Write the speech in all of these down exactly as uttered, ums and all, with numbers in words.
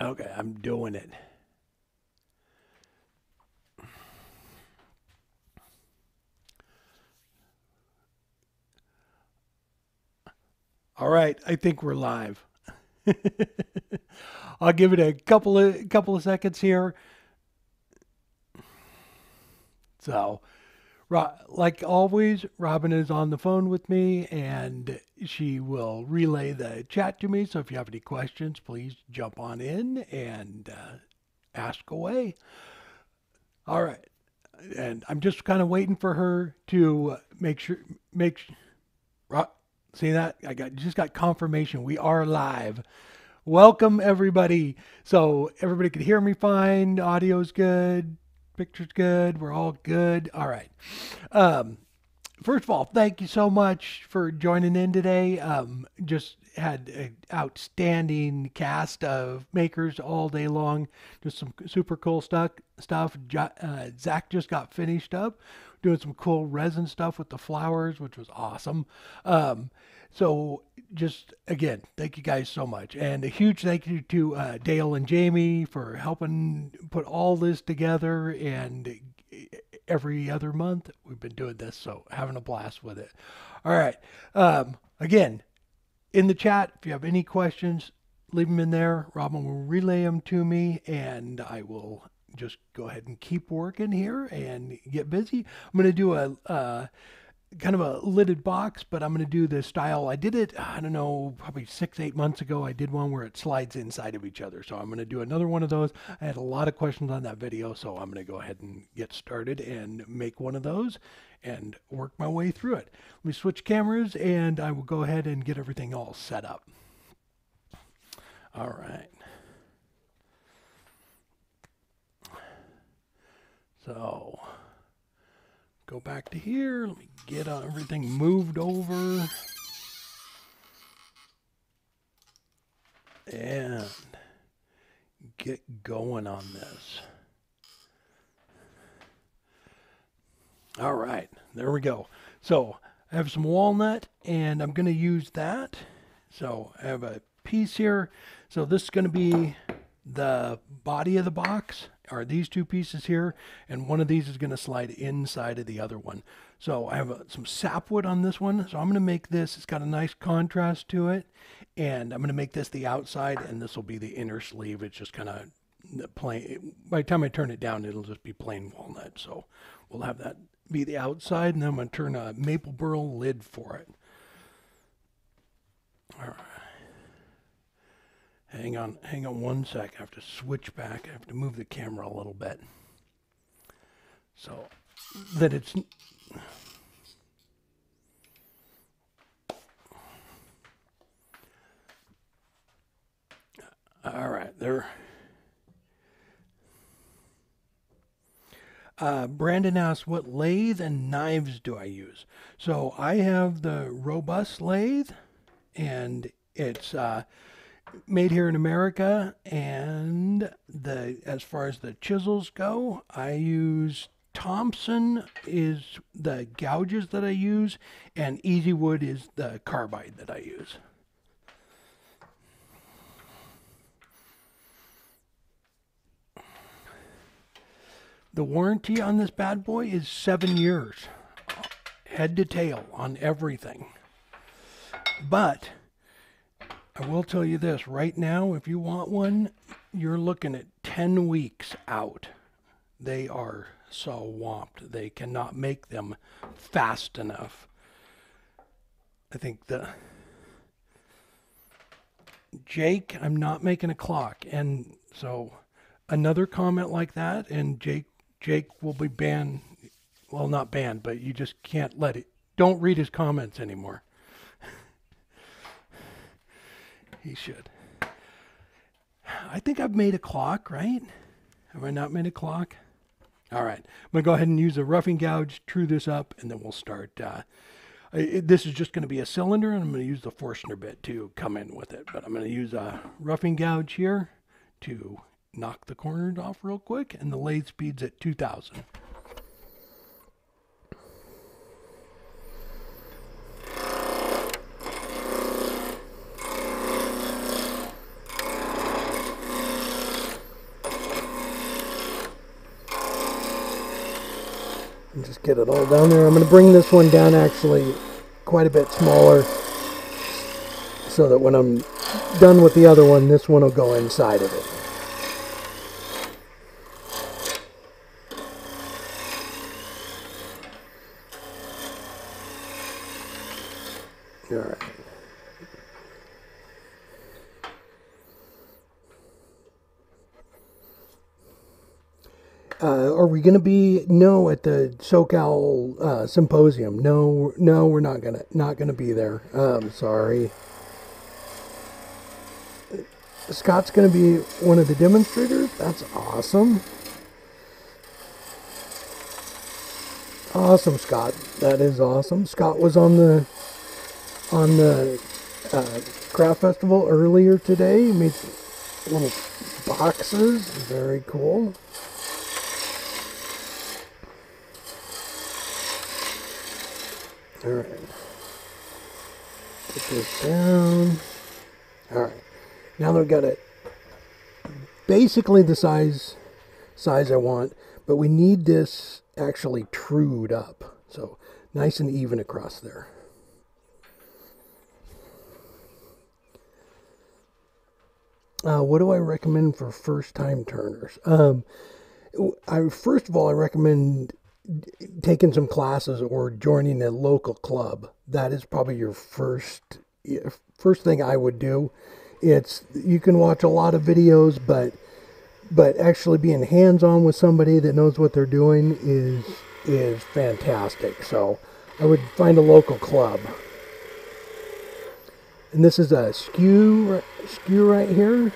Okay, I'm doing it. All right, I think we're live. I'll give it a couple of couple of seconds here. So, like always, Robin is on the phone with me, and she will relay the chat to me. So if you have any questions, please jump on in and uh, ask away. All right, and I'm just kind of waiting for her to make sure make sure. See that? I got just got confirmation. We are live. Welcome, everybody. So everybody can hear me fine. Audio's good. Picture's good. We're all good. All right. Um, first of all, thank you so much for joining in today. Um, just had an outstanding cast of makers all day long. Just some super cool stuff. Stuff. Uh, Zach just got finished up doing some cool resin stuff with the flowers, which was awesome. Um, so just, again, thank you guys so much. And a huge thank you to uh, Dale and Jamie for helping put all this together. And every other month we've been doing this, so having a blast with it. All right. Um, again, in the chat, if you have any questions, leave them in there. Robin will relay them to me, and I will just go ahead and keep working here and get busy. I'm going to do a uh, kind of a lidded box, but I'm going to do this style. I did it, I don't know, probably six, eight months ago. I did one where it slides inside of each other. So I'm going to do another one of those. I had a lot of questions on that video, so I'm going to go ahead and get started and make one of those and work my way through it. Let me switch cameras, and I will go ahead and get everything all set up. All right. So, go back to here. Let me get uh, everything moved over. And get going on this. All right, there we go. So, I have some walnut, and I'm going to use that. So, I have a piece here. So, this is going to be the body of the box. Are these two pieces here, and one of these is going to slide inside of the other one. So I have a, some sapwood on this one, so I'm going to make this, it's got a nice contrast to it, and I'm going to make this the outside, and this will be the inner sleeve. It's just kind of plain, by the time I turn it down, it'll just be plain walnut. So we'll have that be the outside, and then I'm going to turn a maple burl lid for it. All right. Hang on, hang on one sec. I have to switch back. I have to move the camera a little bit so that it's... All right, there. Uh, Brandon asks, what lathe and knives do I use? So I have the Robust lathe, and it's... Uh, made here in America, and the as far as the chisels go, I use Thompson is the gouges that I use, and Easywood is the carbide that I use. The warranty on this bad boy is seven years, head to tail on everything. But I will tell you this, right now, if you want one, you're looking at ten weeks out. They are swamped. They cannot make them fast enough. I think the... Jake, I'm not making a clock. And so another comment like that, and Jake, Jake will be banned. Well, not banned, but you just can't let it. Don't read his comments anymore. He should. I think I've made a clock, right? Have I not made a clock? All right. I'm going to go ahead and use a roughing gouge, true this up, and then we'll start. Uh, it, this is just going to be a cylinder, and I'm going to use the Forstner bit to come in with it. But I'm going to use a roughing gouge here to knock the corners off real quick, and the lathe speed's at two thousand. and just get it all down there. I'm going to bring this one down actually quite a bit smaller so that when I'm done with the other one, this one will go inside of it. Alright. Uh, are we going to be, no, at the SoCal uh, Symposium? No, no, we're not going to, not going to be there. Um, sorry. Scott's going to be one of the demonstrators? That's awesome. Awesome, Scott. That is awesome. Scott was on the, on the uh, craft festival earlier today. He made little boxes. Very cool. Alright, put this down. Alright, now that we've got it basically the size size I want, but we need this actually trued up, so nice and even across there. Uh, what do I recommend for first time turners? Um, I first of all I recommend taking some classes or joining a local club. That is probably your first first thing I would do. It's, you can watch a lot of videos, but but actually being hands-on with somebody that knows what they're doing is is fantastic. So I would find a local club. And this is a skew skew right here.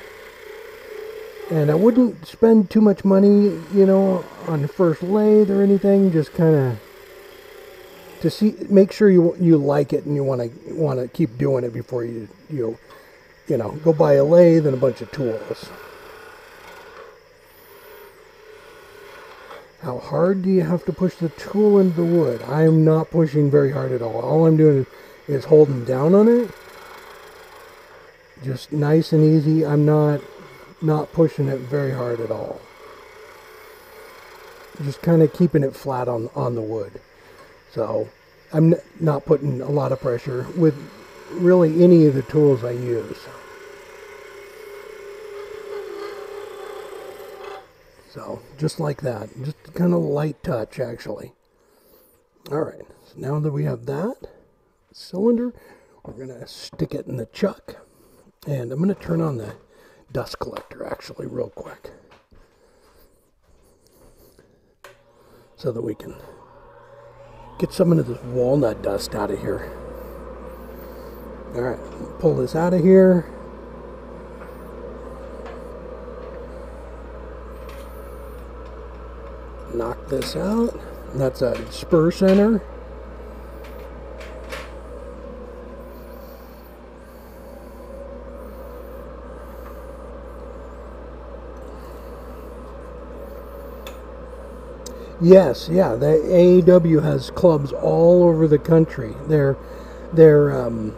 And I wouldn't spend too much money, you know, on the first lathe or anything. Just kind of to see, make sure you you like it and you want to want to keep doing it before you you you know go buy a lathe and a bunch of tools. How hard do you have to push the tool into the wood? I am not pushing very hard at all. All I'm doing is holding down on it, just nice and easy. I'm not. Not pushing it very hard at all. Just kind of keeping it flat on on the wood. So I'm not putting a lot of pressure with really any of the tools I use. So just like that, just kind of light touch actually. All right, so now that we have that cylinder, we're gonna stick it in the chuck, and I'm gonna turn on the dust collector actually real quick so that we can get some of this walnut dust out of here. Alright, pull this out of here. Knock this out. That's a spur center. Yes, yeah, the A A W has clubs all over the country. They're, they're, um,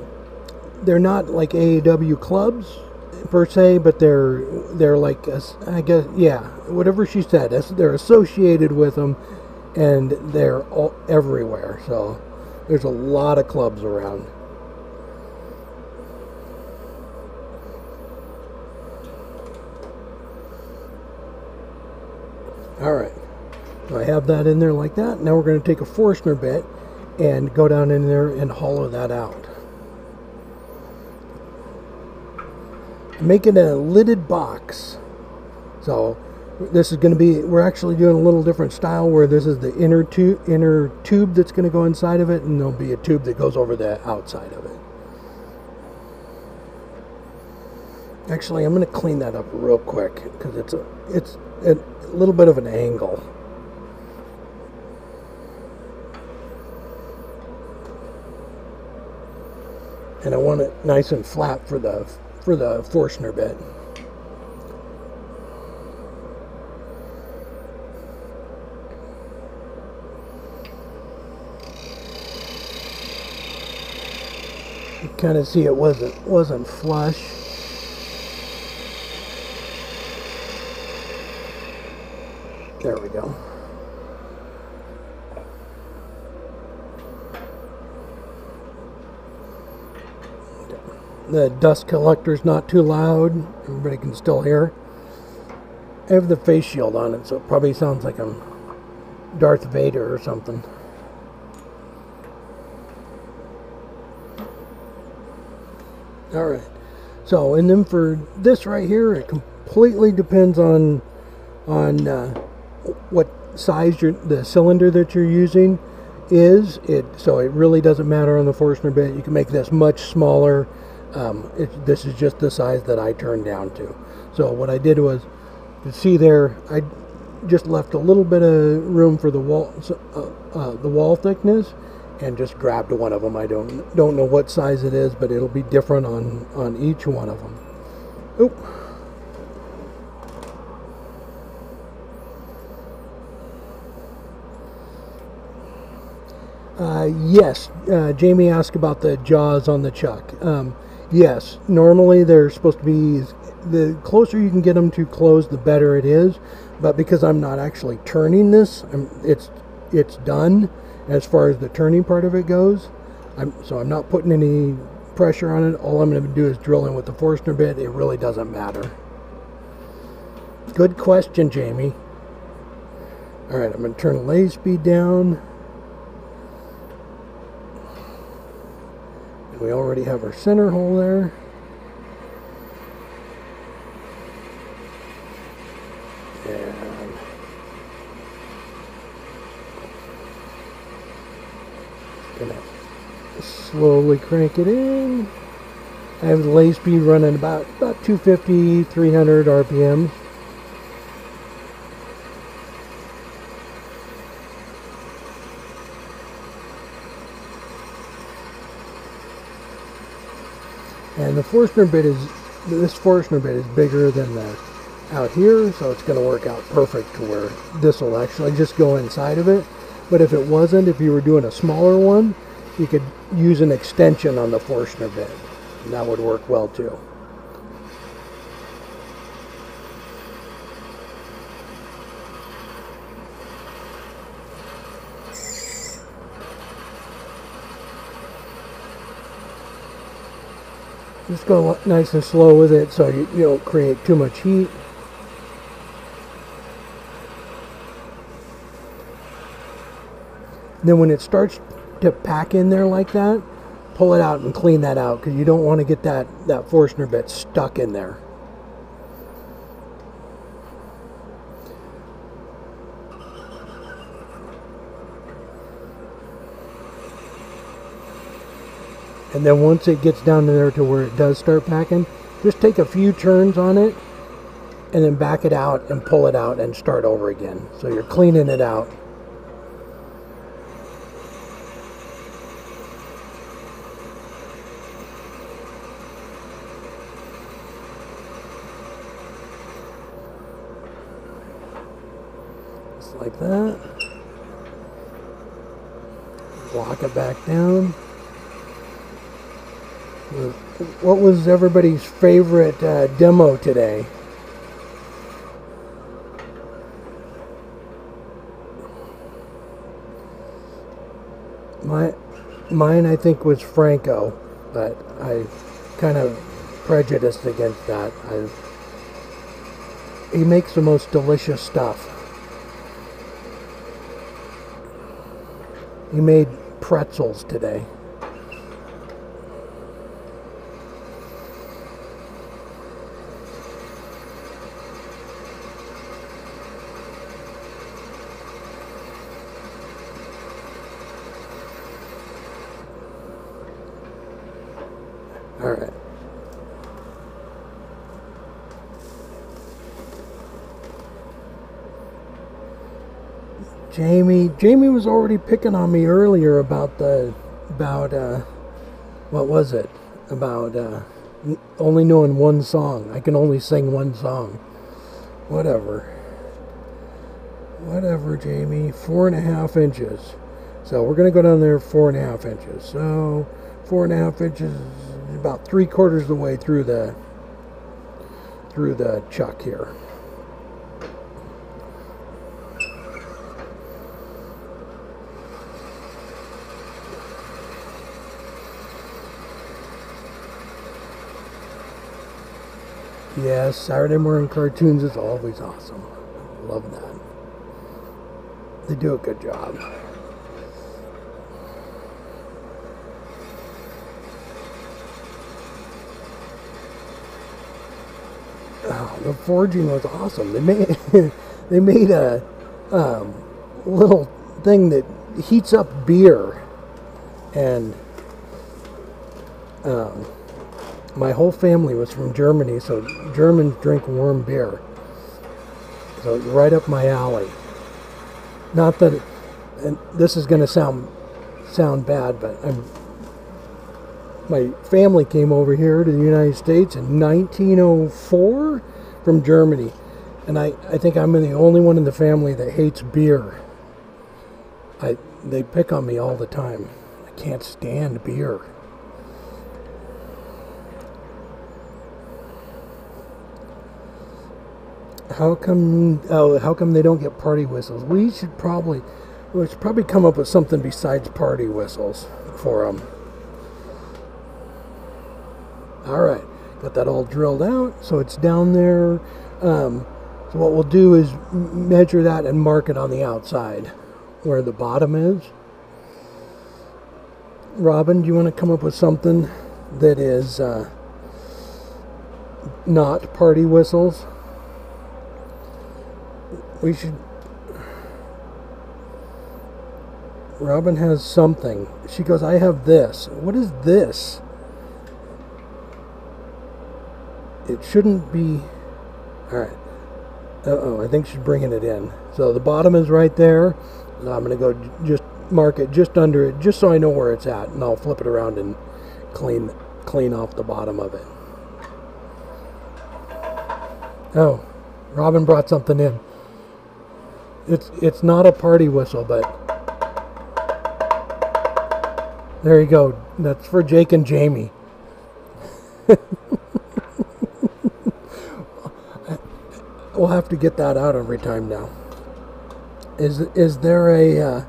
they're not like A A W clubs per se, but they're, they're like, a, I guess, yeah, whatever she said. They're associated with them, and they're all everywhere. So there's a lot of clubs around. All right. So I have that in there like that. Now we're going to take a Forstner bit and go down in there and hollow that out. Make it a lidded box. So this is going to be, we're actually doing a little different style where this is the inner, tu inner tube that's going to go inside of it, and there'll be a tube that goes over the outside of it. Actually, I'm going to clean that up real quick because it's a, it's a little bit of an angle. And I want it nice and flat for the for the Forstner bit. You kind of see it wasn't wasn't flush. There we go. The dust collector's not too loud. Everybody can still hear. I have the face shield on it, so it probably sounds like I'm Darth Vader or something. Alright, so, and then for this right here, it completely depends on on uh, what size your, the cylinder that you're using is. It so it really doesn't matter on the Forstner bit. You can make this much smaller. Um, it, this is just the size that I turned down to. So what I did was, you see there, I just left a little bit of room for the wall, uh, uh, the wall thickness, and just grabbed one of them. I don't don't know what size it is, but it'll be different on on each one of them. Oop. Uh, yes, uh, Jamie asked about the jaws on the chuck. Um, yes, normally they're supposed to be, the closer you can get them to close, the better it is. But because I'm not actually turning this, I'm, it's it's done as far as the turning part of it goes. I'm, so I'm not putting any pressure on it. All I'm going to do is drill in with the Forstner bit. It really doesn't matter. Good question, Jamie. All right, I'm going to turn the lay speed down. We already have our center hole there. And just gonna slowly crank it in. I have the lay speed running about, about two fifty, three hundred R P M. And the Forstner bit is, this Forstner bit is bigger than the out here, so it's going to work out perfect to where this will actually just go inside of it. But if it wasn't, if you were doing a smaller one, you could use an extension on the Forstner bit, and that would work well too. Just go nice and slow with it so you, you don't create too much heat. And then when it starts to pack in there like that, pull it out and clean that out, because you don't want to get that, that Forstner bit stuck in there. And then once it gets down there to where it does start packing, just take a few turns on it and then back it out and pull it out and start over again. So you're cleaning it out. Just like that. Lock it back down. What was everybody's favorite uh, demo today? My, mine, I think, was Franco, but I kind of prejudiced against that. I, he makes the most delicious stuff. He made pretzels today. Jamie, Jamie was already picking on me earlier about the, about, uh, what was it? About, uh, only knowing one song. I can only sing one song. Whatever. Whatever, Jamie. Four and a half inches. So we're going to go down there four and a half inches. So four and a half inches is about three quarters of the way through the, through the chuck here. Yeah, Saturday Morning Cartoons is always awesome. Love that. They do a good job. Oh, the forging was awesome. They made they made a um, little thing that heats up beer, and um, my whole family was from Germany, so Germans drink warm beer. So it's right up my alley. Not that, it, and this is going to sound sound bad, but I'm. My family came over here to the United States in nineteen oh four from Germany. And I, I think I'm the only one in the family that hates beer. I They pick on me all the time. I can't stand beer. How come oh, how come they don't get party whistles? We should probably, we should probably come up with something besides party whistles for them. Alright, got that all drilled out, so it's down there. Um, so what we'll do is measure that and mark it on the outside where the bottom is. Robin, do you want to come up with something that is uh, not party whistles? We should... Robin has something. She goes, I have this. What is this? It shouldn't be... Alright. Uh-oh, I think she's bringing it in. So the bottom is right there. And I'm going to go just mark it just under it, just so I know where it's at. And I'll flip it around and clean, clean off the bottom of it. Oh, Robin brought something in. It's, it's not a party whistle, but... There you go. That's for Jake and Jamie. We'll have to get that out every time now. Is is there a uh,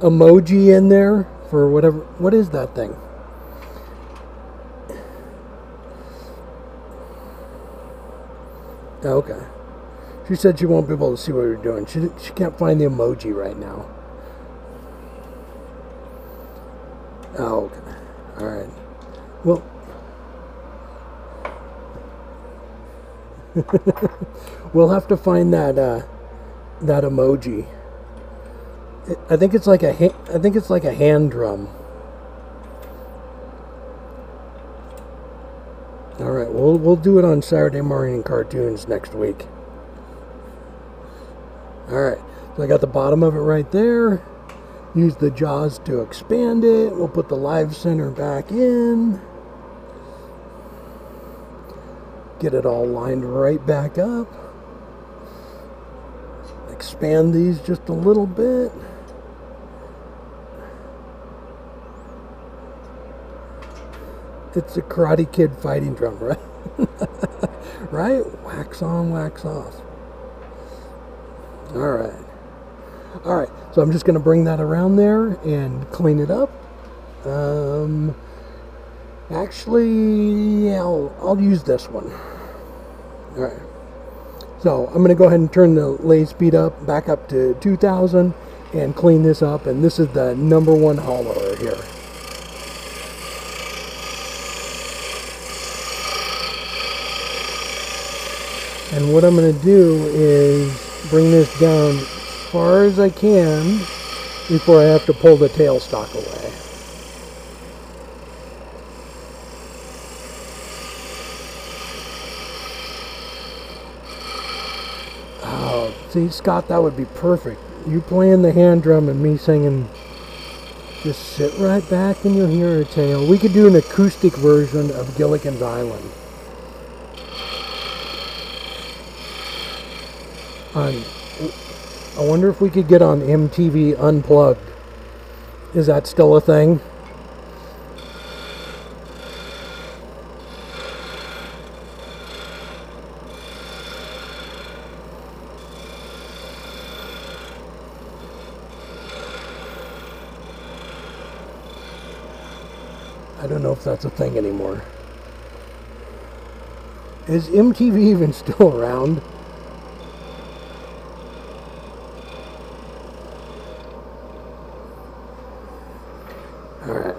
emoji in there for whatever? What is that thing? Okay. She said she won't be able to see what we're doing. She she can't find the emoji right now. Oh, okay. All right. Well. We'll have to find that uh, that emoji. It, I think it's like a ha I think it's like a hand drum. All right, we'll we'll do it on Saturday Morning Cartoons next week. All right, so I got the bottom of it right there. Use the jaws to expand it. We'll put the live center back in. Get it all lined right back up. Expand these just a little bit. It's a Karate Kid fighting drum, right? Right? Wax on, wax off. All right. All right. So I'm just going to bring that around there and clean it up. Um, actually, I'll, I'll use this one. All right. So I'm going to go ahead and turn the lay speed up back up to two thousand and clean this up. And this is the number one hollower here. And what I'm going to do is bring this down as far as I can before I have to pull the tailstock away. See, Scott, that would be perfect. You playing the hand drum and me singing. Just sit right back and you'll hear a tale. We could do an acoustic version of Gilligan's Island. Um, I wonder if we could get on M T V Unplugged. Is that still a thing? I don't know if that's a thing anymore. Is M T V even still around? Alright.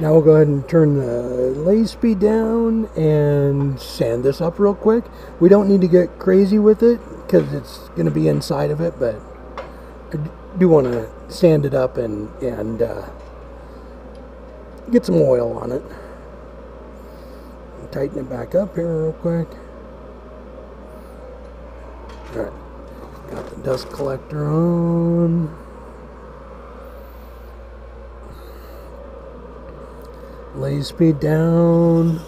Now we'll go ahead and turn the lay speed down and sand this up real quick. We don't need to get crazy with it because it's going to be inside of it, but I do want to sand it up and, and uh, get some oil on it. Tighten it back up here real quick. Alright, got the dust collector on. Lay speed down.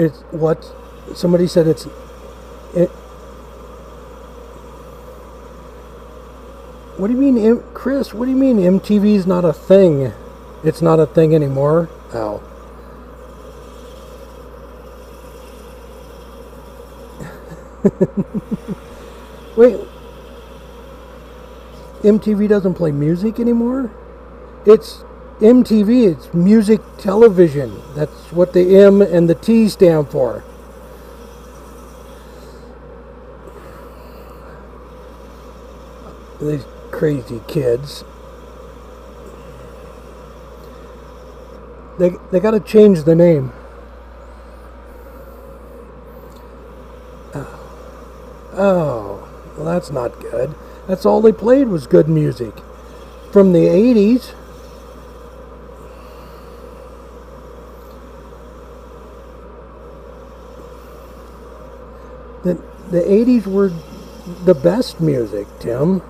It's what somebody said. It's it. What do you mean, M Chris? What do you mean M T V is not a thing? It's not a thing anymore. Oh. Wait. M T V doesn't play music anymore. It's. M T V, it's music television. That's what the M and the T stand for. These crazy kids. They, they gotta change the name. Oh. Oh, well that's not good. That's all they played was good music. From the eighties. The, the eighties were the best music, Tim.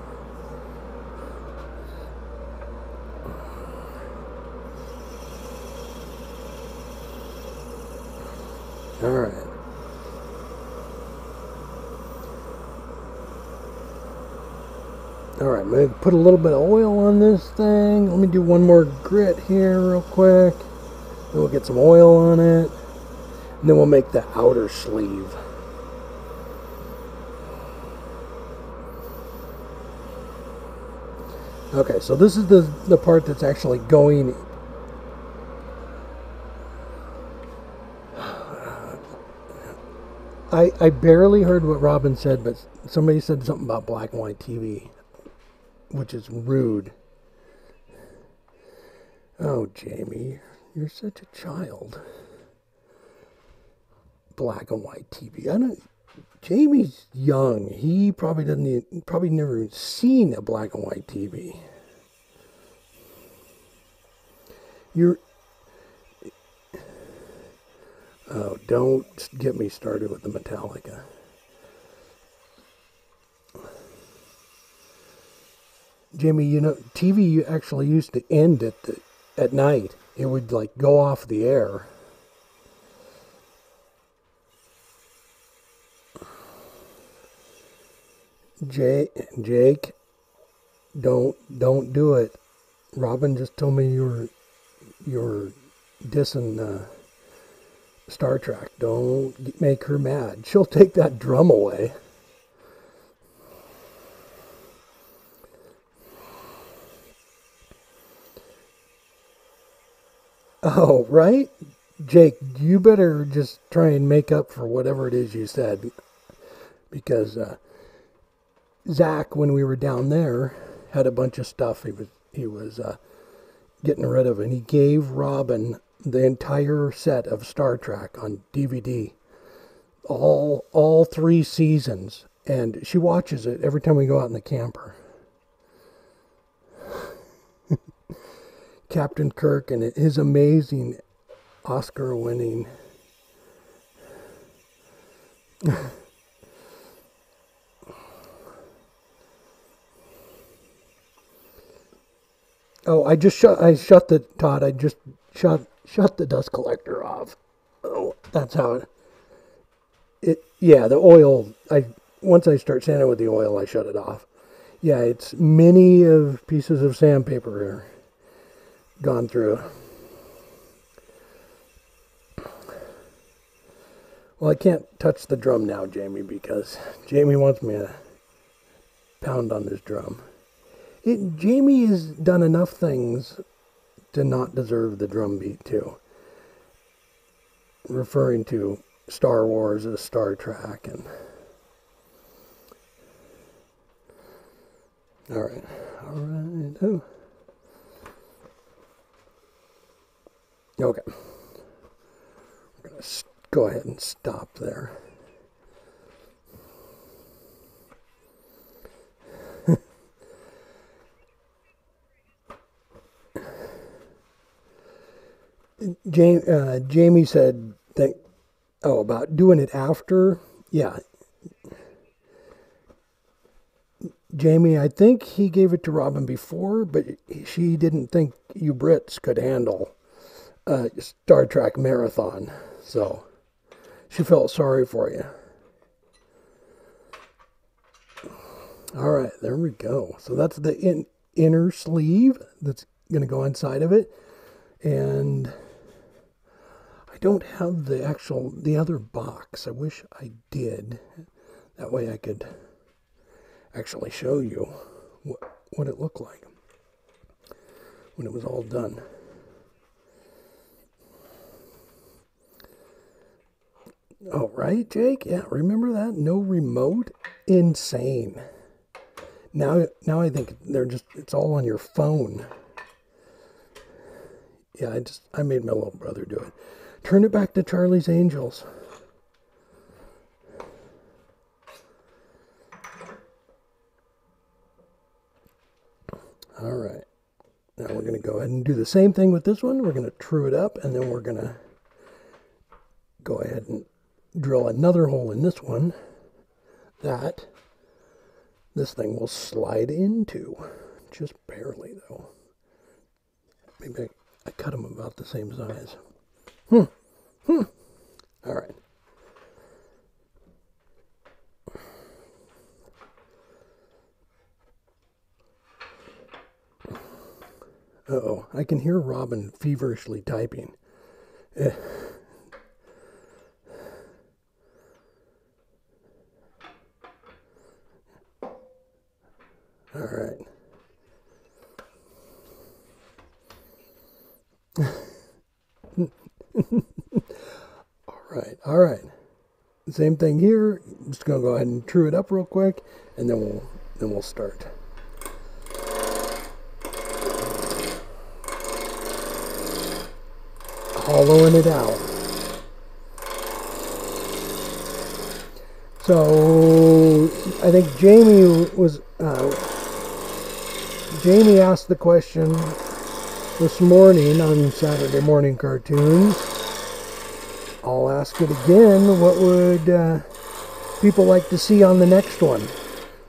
All right. All right, I'm going to put a little bit of oil on this thing. Let me do one more grit here real quick. Then we'll get some oil on it. And then we'll make the outer sleeve. Okay, so this is the, the part that's actually going... I, I barely heard what Robin said, but somebody said something about black and white T V, which is rude. Oh, Jamie, you're such a child. Black and white T V. I don't... Jamie's young. He probably doesn't probably never seen a black and white T V. You're oh, don't get me started with the Metallica. Jamie, you know, T V actually used to end at the, at night. It would like go off the air. Jake, Jake, don't don't do it. Robin just told me you were you were dissing uh, Star Trek. Don't make her mad. She'll take that drum away. Oh, right? Jake, you better just try and make up for whatever it is you said, because uh Zach, when we were down there, had a bunch of stuff he was he was uh, getting rid of, and he gave Robin the entire set of Star Trek on D V D, all all three seasons, and she watches it every time we go out in the camper. Captain Kirk and his amazing Oscar-winning. Oh, I just shut, I shut the, Todd, I just shut, shut the dust collector off. Oh, that's how it, it, yeah, the oil, I, once I start sanding with the oil, I shut it off. yeah, it's many of pieces of sandpaper here gone through. Well, I can't touch the drum now, Jamie, because Jamie wants me to pound on this drum. It, Jamie has done enough things to not deserve the drum beat, too. Referring to Star Wars as Star Trek. And all right. All right. Oh. Okay. We're going to go ahead and stop there. Jamie, uh, Jamie said, think, oh, about doing it after? Yeah. Jamie, I think he gave it to Robin before, but she didn't think you Brits could handle a Star Trek marathon. So she felt sorry for you. All right, there we go. So that's the in, inner sleeve that's going to go inside of it. And I don't have the actual, the other box. I wish I did. That way I could actually show you what, what it looked like when it was all done. Oh, right, Jake? Yeah, remember that? No remote? Insane. Now, now I think they're just, it's all on your phone. Yeah, I just, I made my little brother do it. Turn it back to Charlie's Angels. All right. Now we're going to go ahead and do the same thing with this one. We're going to true it up, and then we're going to go ahead and drill another hole in this one that this thing will slide into, just barely though. Maybe I, I cut them about the same size. Hmm. Hmm. All right. Uh oh, I can hear Robin feverishly typing. Eh. All right. all right, all right. Same thing here. I'm just gonna go ahead and true it up real quick, and then we'll then we'll start. Hollowing it out. So I think Jamie was. Uh, Jamie asked the question this morning on Saturday Morning Cartoons. I'll ask it again. What would uh, people like to see on the next one?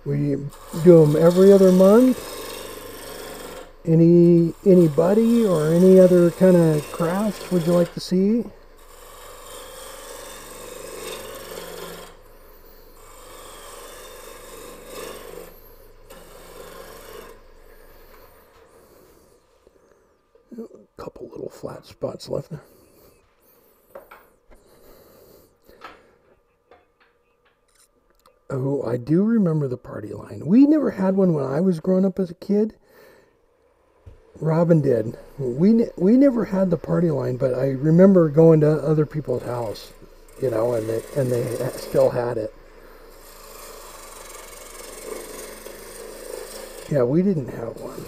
We do them every other month. Any anybody or any other kind of crafts would you like to see? Couple little flat spots left there. Oh, I do remember the party line. We never had one when I was growing up as a kid. Robin did. We we never had the party line, but I remember going to other people's house, you know, and they and they still had it. Yeah, we didn't have one.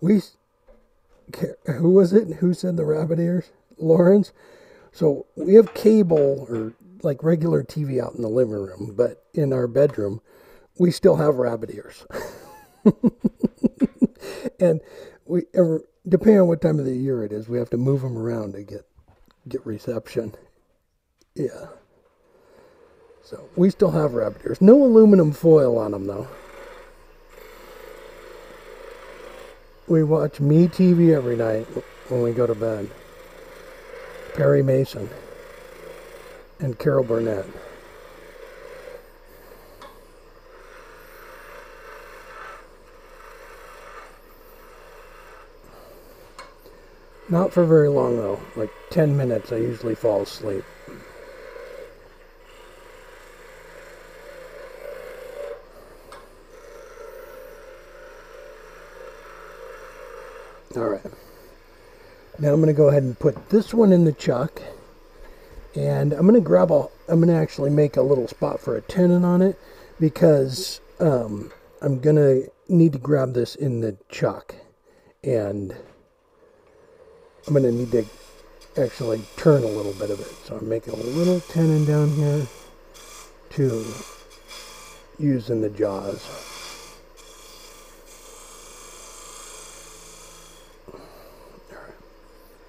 we, who was it? Who said the rabbit ears? Lawrence. So we have cable or like regular T V out in the living room, but in our bedroom, we still have rabbit ears. and we, depending on what time of the year it is, we have to move them around to get get reception. Yeah. So we still have rabbit ears. No aluminum foil on them though. we watch Me T V every night when we go to bed. Perry Mason and Carol Burnett. Not for very long though, like ten minutes I usually fall asleep. Alright, now I'm going to go ahead and put this one in the chuck, and I'm going to grab a, I'm going to actually make a little spot for a tenon on it, because um, I'm going to need to grab this in the chuck, and I'm going to need to actually turn a little bit of it. So I'm making a little tenon down here to use in the jaws.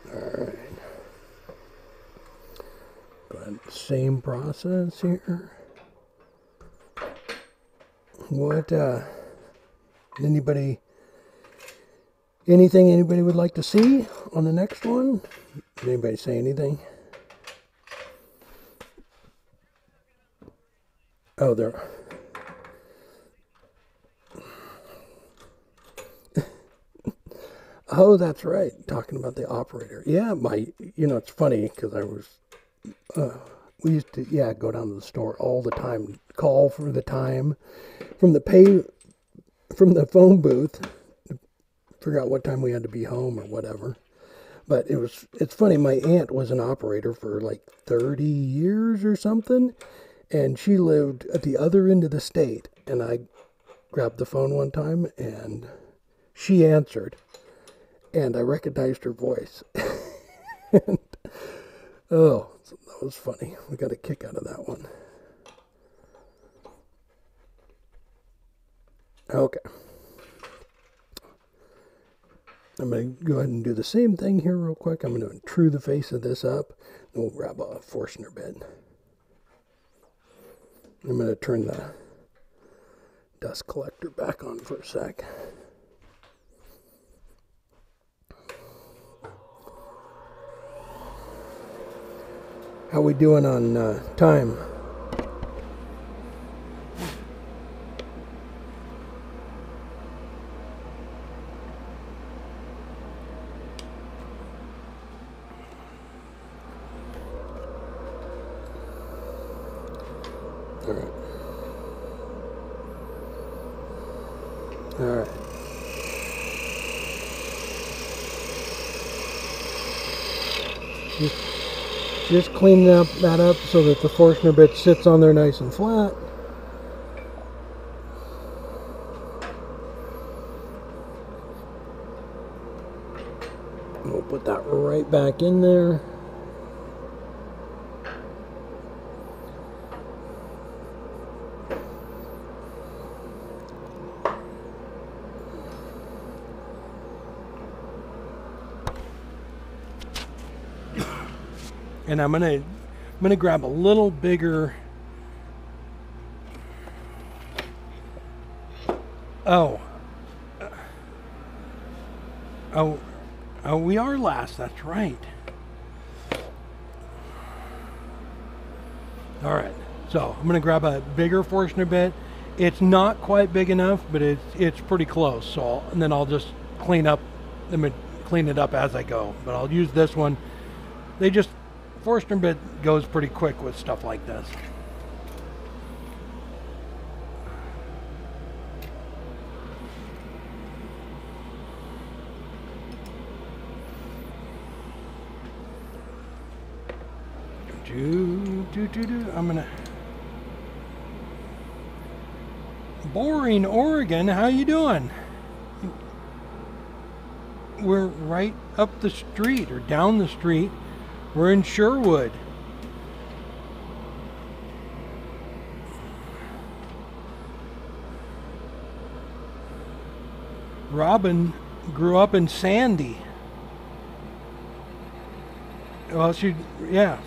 All right. All right. Go ahead. Same process here. What, uh, anybody... Anything anybody would like to see on the next one? Did anybody say anything? Oh, there. Oh, that's right. Talking about the operator. Yeah, my. You know, it's funny because I was. Uh, we used to, yeah, go down to the store all the time. Call for the time from the pay from the phone booth. Forgot what time we had to be home or whatever, but it was it's funny, my aunt was an operator for like thirty years or something, and she lived at the other end of the state, and I grabbed the phone one time and she answered, and I recognized her voice. And, oh, that was funny. We got a kick out of that one. Okay, I'm going to go ahead and do the same thing here real quick. I'm going to true the face of this up, and we'll grab a Forstner bed. I'm going to turn the dust collector back on for a sec. How we doing on uh, time? Just clean up that up so that the Forstner bit sits on there nice and flat. We'll put that right back in there. And I'm gonna, I'm gonna grab a little bigger. Oh, oh, oh, we are last. That's right. All right. So I'm gonna grab a bigger Forstner bit. It's not quite big enough, but it's it's pretty close. So I'll, and then I'll just clean up, let me clean it up as I go. But I'll use this one. They just Forstner bit goes pretty quick with stuff like this. Do, do, do, do. I'm gonna. Boring, Oregon. How you doing? We're right up the street or down the street. We're in Sherwood. Robin grew up in Sandy. Well, she, yeah,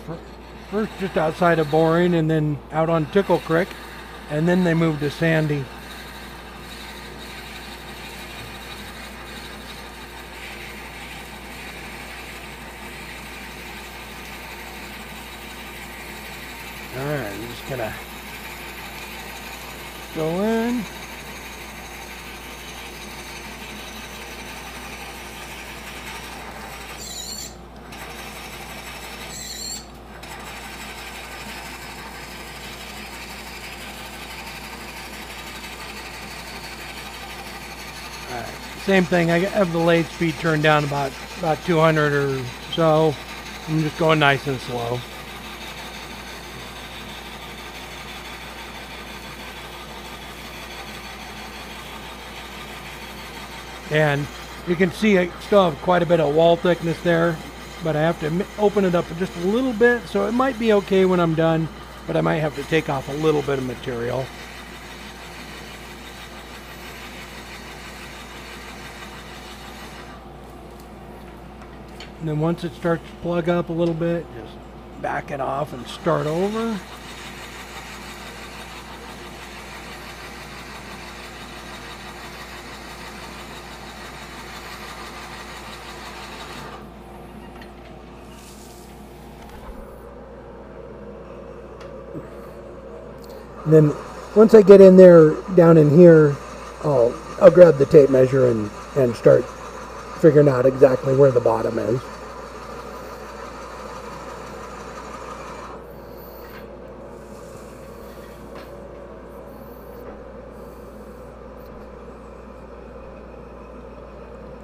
first just outside of Boring and then out on Tickle Creek, and then they moved to Sandy. You're just gonna go in. Same thing, I have the lathe speed turned down about, about two hundred or so. I'm just going nice and slow. And you can see I still have quite a bit of wall thickness there, but I have to open it up just a little bit, so it might be okay when I'm done, but I might have to take off a little bit of material. And then once it starts to plug up a little bit, just back it off and start over. And then once I get in there, down in here, I'll, I'll grab the tape measure and, and start figuring out exactly where the bottom is.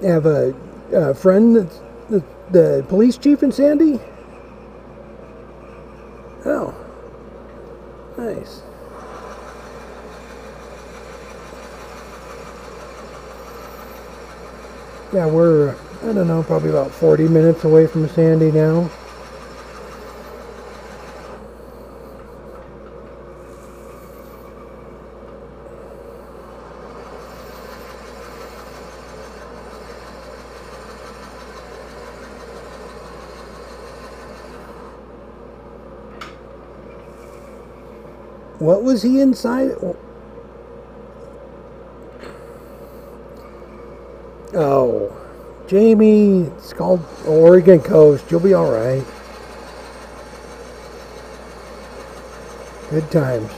I have a, a friend that's the, the police chief in Sandy. Oh, nice. Yeah, we're, I don't know, probably about forty minutes away from Sandy now. What was he inside? Oh, Jamie, it's called Oregon Coast. You'll be all right. Good times.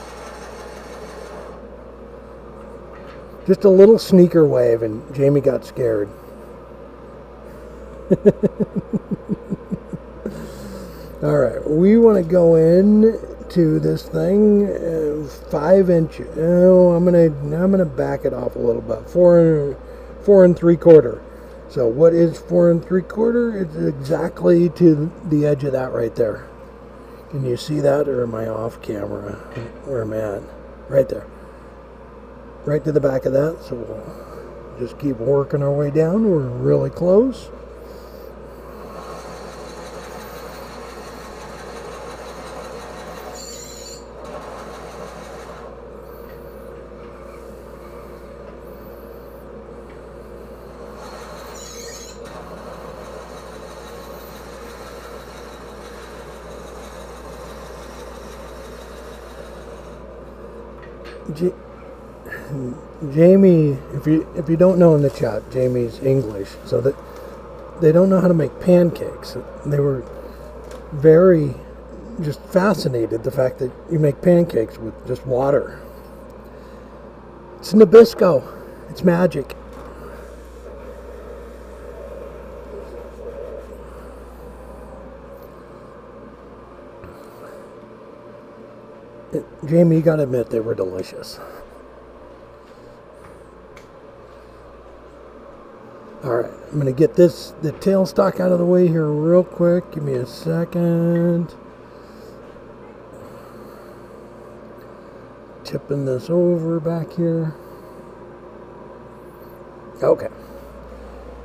Just a little sneaker wave and Jamie got scared. All right, we want to go in to this thing, uh, five inch. Oh, I'm gonna, I'm gonna back it off a little bit. Four. Four and three quarter. So what is four and three quarter? It's exactly to the edge of that right there. Can you see that, or am I off camera? Where am I at? Right there. Right to the back of that. So we'll just keep working our way down. We're really close. J Jamie, if you if you don't know in the chat, Jamie's English, so that they don't know how to make pancakes. They were very just fascinated the fact that you make pancakes with just water. It's Nabisco. It's magic. Jamie, you gotta admit they were delicious. All right, I'm gonna get this the tail stock out of the way here real quick. Give me a second. Tipping this over back here. Okay.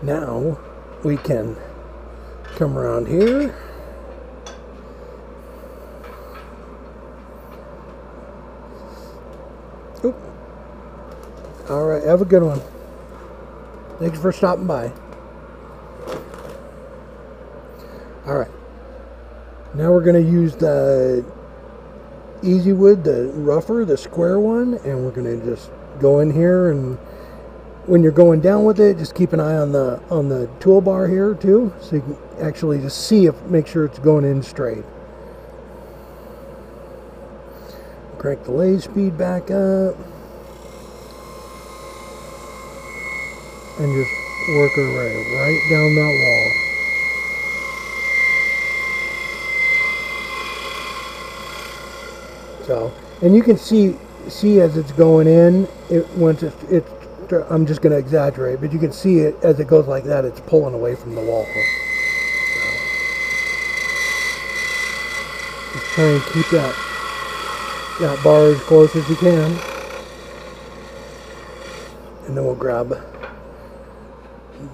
Now we can come around here. Oop. All right, have a good one. Thanks for stopping by. All right. Now we're going to use the Easywood, the rougher, the square one, and we're going to just go in here, and when you're going down with it, just keep an eye on the on the toolbar here too, so you can actually just see if make sure it's going in straight. Crank the lay speed back up. And just work our way right down that wall. So, and you can see see as it's going in, it once it's, it's I'm just going to exaggerate, but you can see it as it goes like that, it's pulling away from the wall. So, just try and keep that, that bar as close as you can. And then we'll grab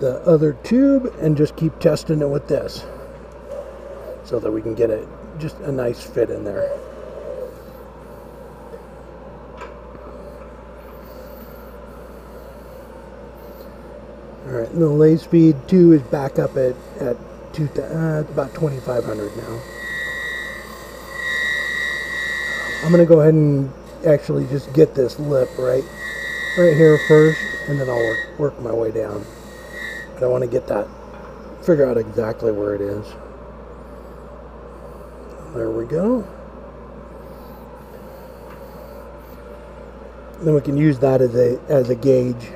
the other tube and just keep testing it with this so that we can get it just a nice fit in there. Alright, and the lay speed two is back up at, at two, uh, about twenty-five hundred now. I'm going to go ahead and actually just get this lip right right here first, and then I'll work, work my way down. But I want to get that, figure out exactly where it is. There we go. Then we can use that as a, as a gauge.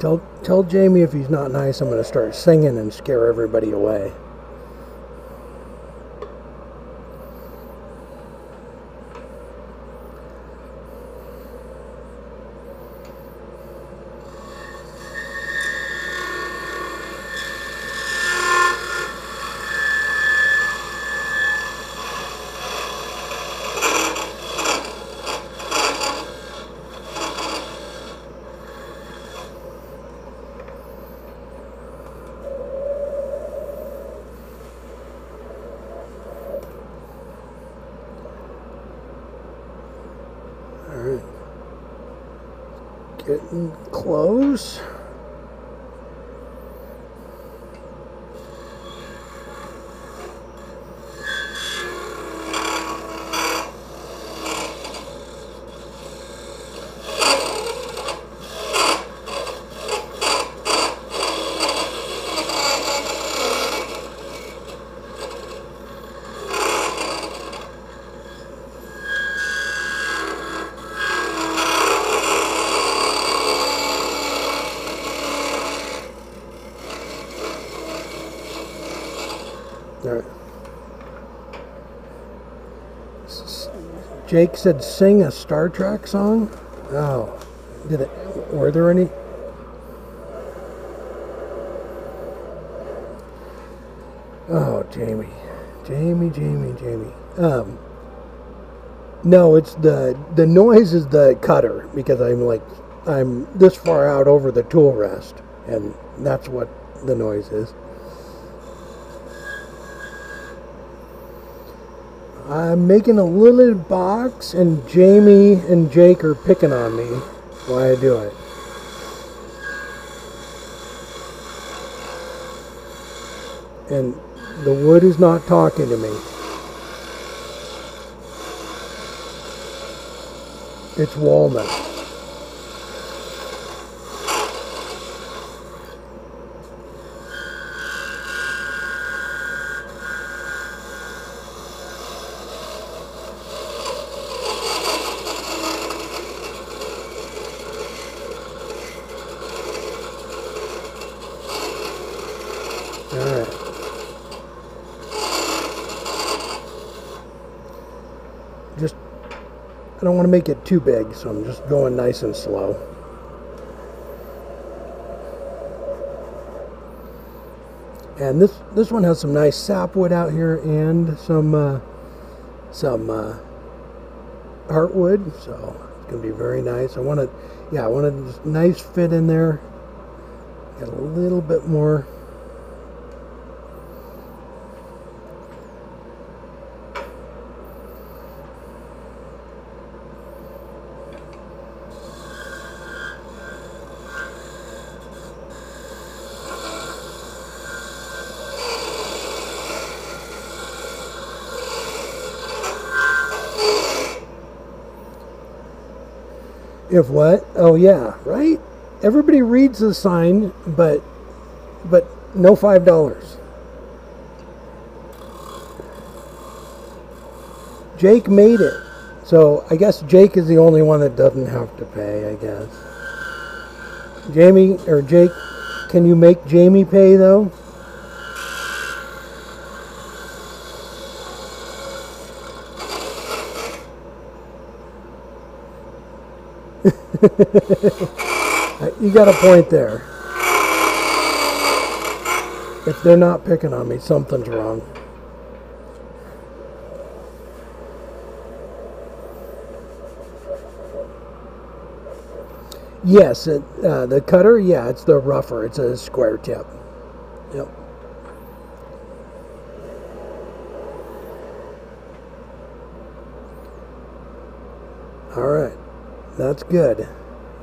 Tell, tell Jamie if he's not nice, I'm going to start singing and scare everybody away. Getting close. Jake said, "Sing a Star Trek song." Oh, did it? Were there any? Oh, Jamie, Jamie, Jamie, Jamie. Um, no, it's the the noise is the cutter because I'm like I'm this far out over the tool rest, and that's what the noise is. I'm making a little box, and Jamie and Jake are picking on me while I do it. And the wood is not talking to me. It's walnut. I don't want to make it too big, so I'm just going nice and slow. And this this one has some nice sapwood out here and some uh, some uh, heartwood, so it's gonna be very nice. I want to, yeah, I want a nice fit in there. Got a little bit more. If what? Oh, yeah, right? Everybody reads the sign, but but no five dollars. Jake made it. So I guess Jake is the only one that doesn't have to pay, I guess. Jamie, or Jake, can you make Jamie pay, though? You got a point there. If they're not picking on me, something's wrong. Yes, it, uh, the cutter, yeah, it's the rougher. It's a square tip. Yep. All right. That's good.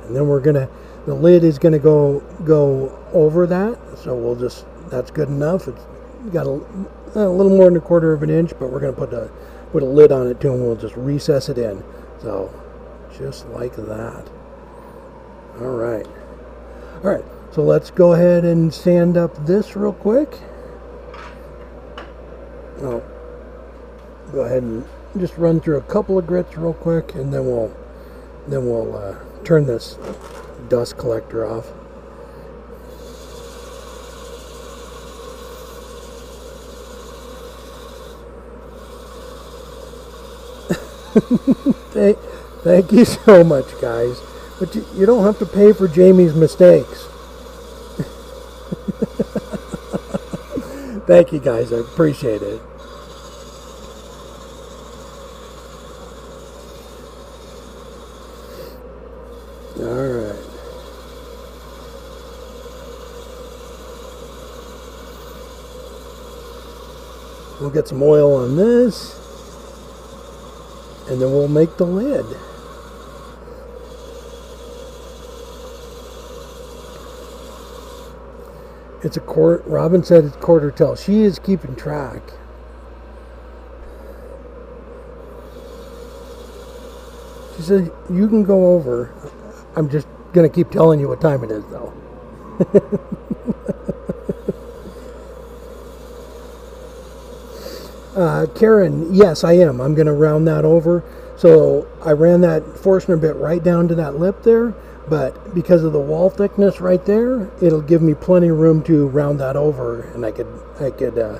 And then we're gonna, the lid is gonna go go over that, so we'll just, that's good enough. It's got a, a little more than a quarter of an inch, but we're gonna put a put a lid on it too, and we'll just recess it in. So just like that. All right. All right. So let's go ahead and sand up this real quick. I'll go ahead and just run through a couple of grits real quick, and then we'll. Then we'll uh, turn this dust collector off. thank, thank you so much, guys. But you, you don't have to pay for Jamie's mistakes. Thank you, guys. I appreciate it. All right. We'll get some oil on this, and then we'll make the lid. It's a quarter. Robin said it's quarter till. She is keeping track. She said you can go over. I'm just going to keep telling you what time it is, though. uh, Karen, yes, I am. I'm going to round that over. So I ran that Forstner bit right down to that lip there, but because of the wall thickness right there, it'll give me plenty of room to round that over, and I could I could uh,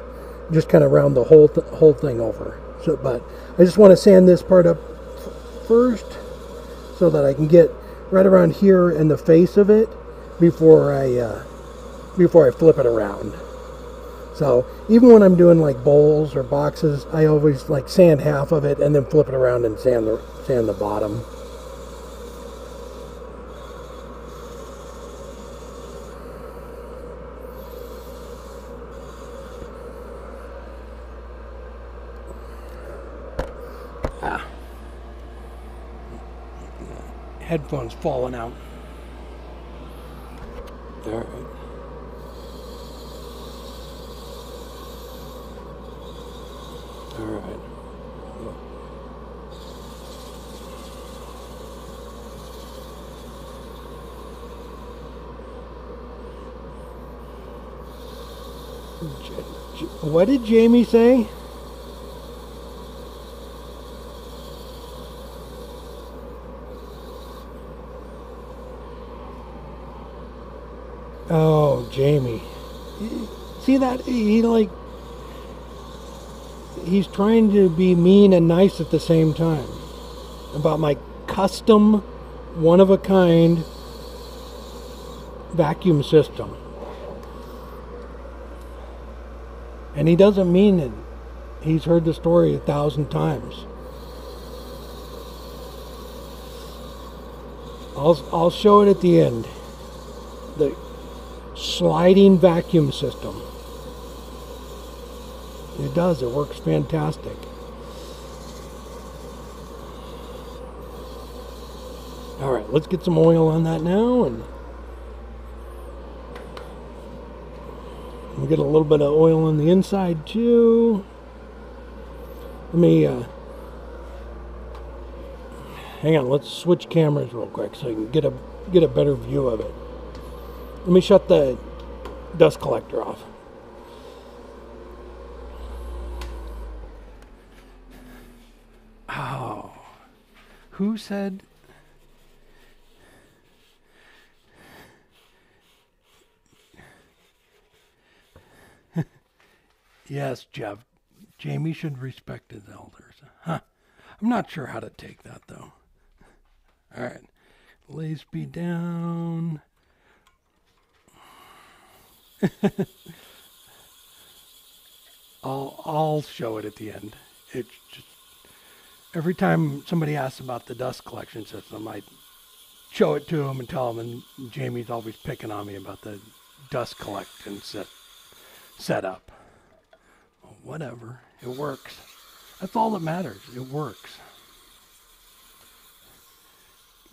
just kind of round the whole th whole thing over. So, but I just want to sand this part up first so that I can get right around here in the face of it before I uh, before I flip it around. So even when I'm doing like bowls or boxes, I always like sand half of it and then flip it around and sand the sand the bottom. Headphones falling out. All right. All right. What did Jamie say? Oh, Jamie. See that? He, like... He's trying to be mean and nice at the same time. About my custom, one-of-a-kind vacuum system. And he doesn't mean it. He's heard the story a thousand times. I'll, I'll show it at the end. The... sliding vacuum system. It does, it works fantastic. All right, let's get some oil on that now, and we'll get a little bit of oil on the inside too. Let me uh, Hang on, let's switch cameras real quick so you can get a get a better view of it. Let me shut the dust collector off. Oh, who said? Yes, Jeff. Jamie should respect his elders. Huh. I'm not sure how to take that, though. All right. Lace be down. I'll, I'll show it at the end. It's just, every time somebody asks about the dust collection system, I show it to them and tell them, and Jamie's always picking on me about the dust collection set, set up. Whatever, it works. That's all that matters. It works.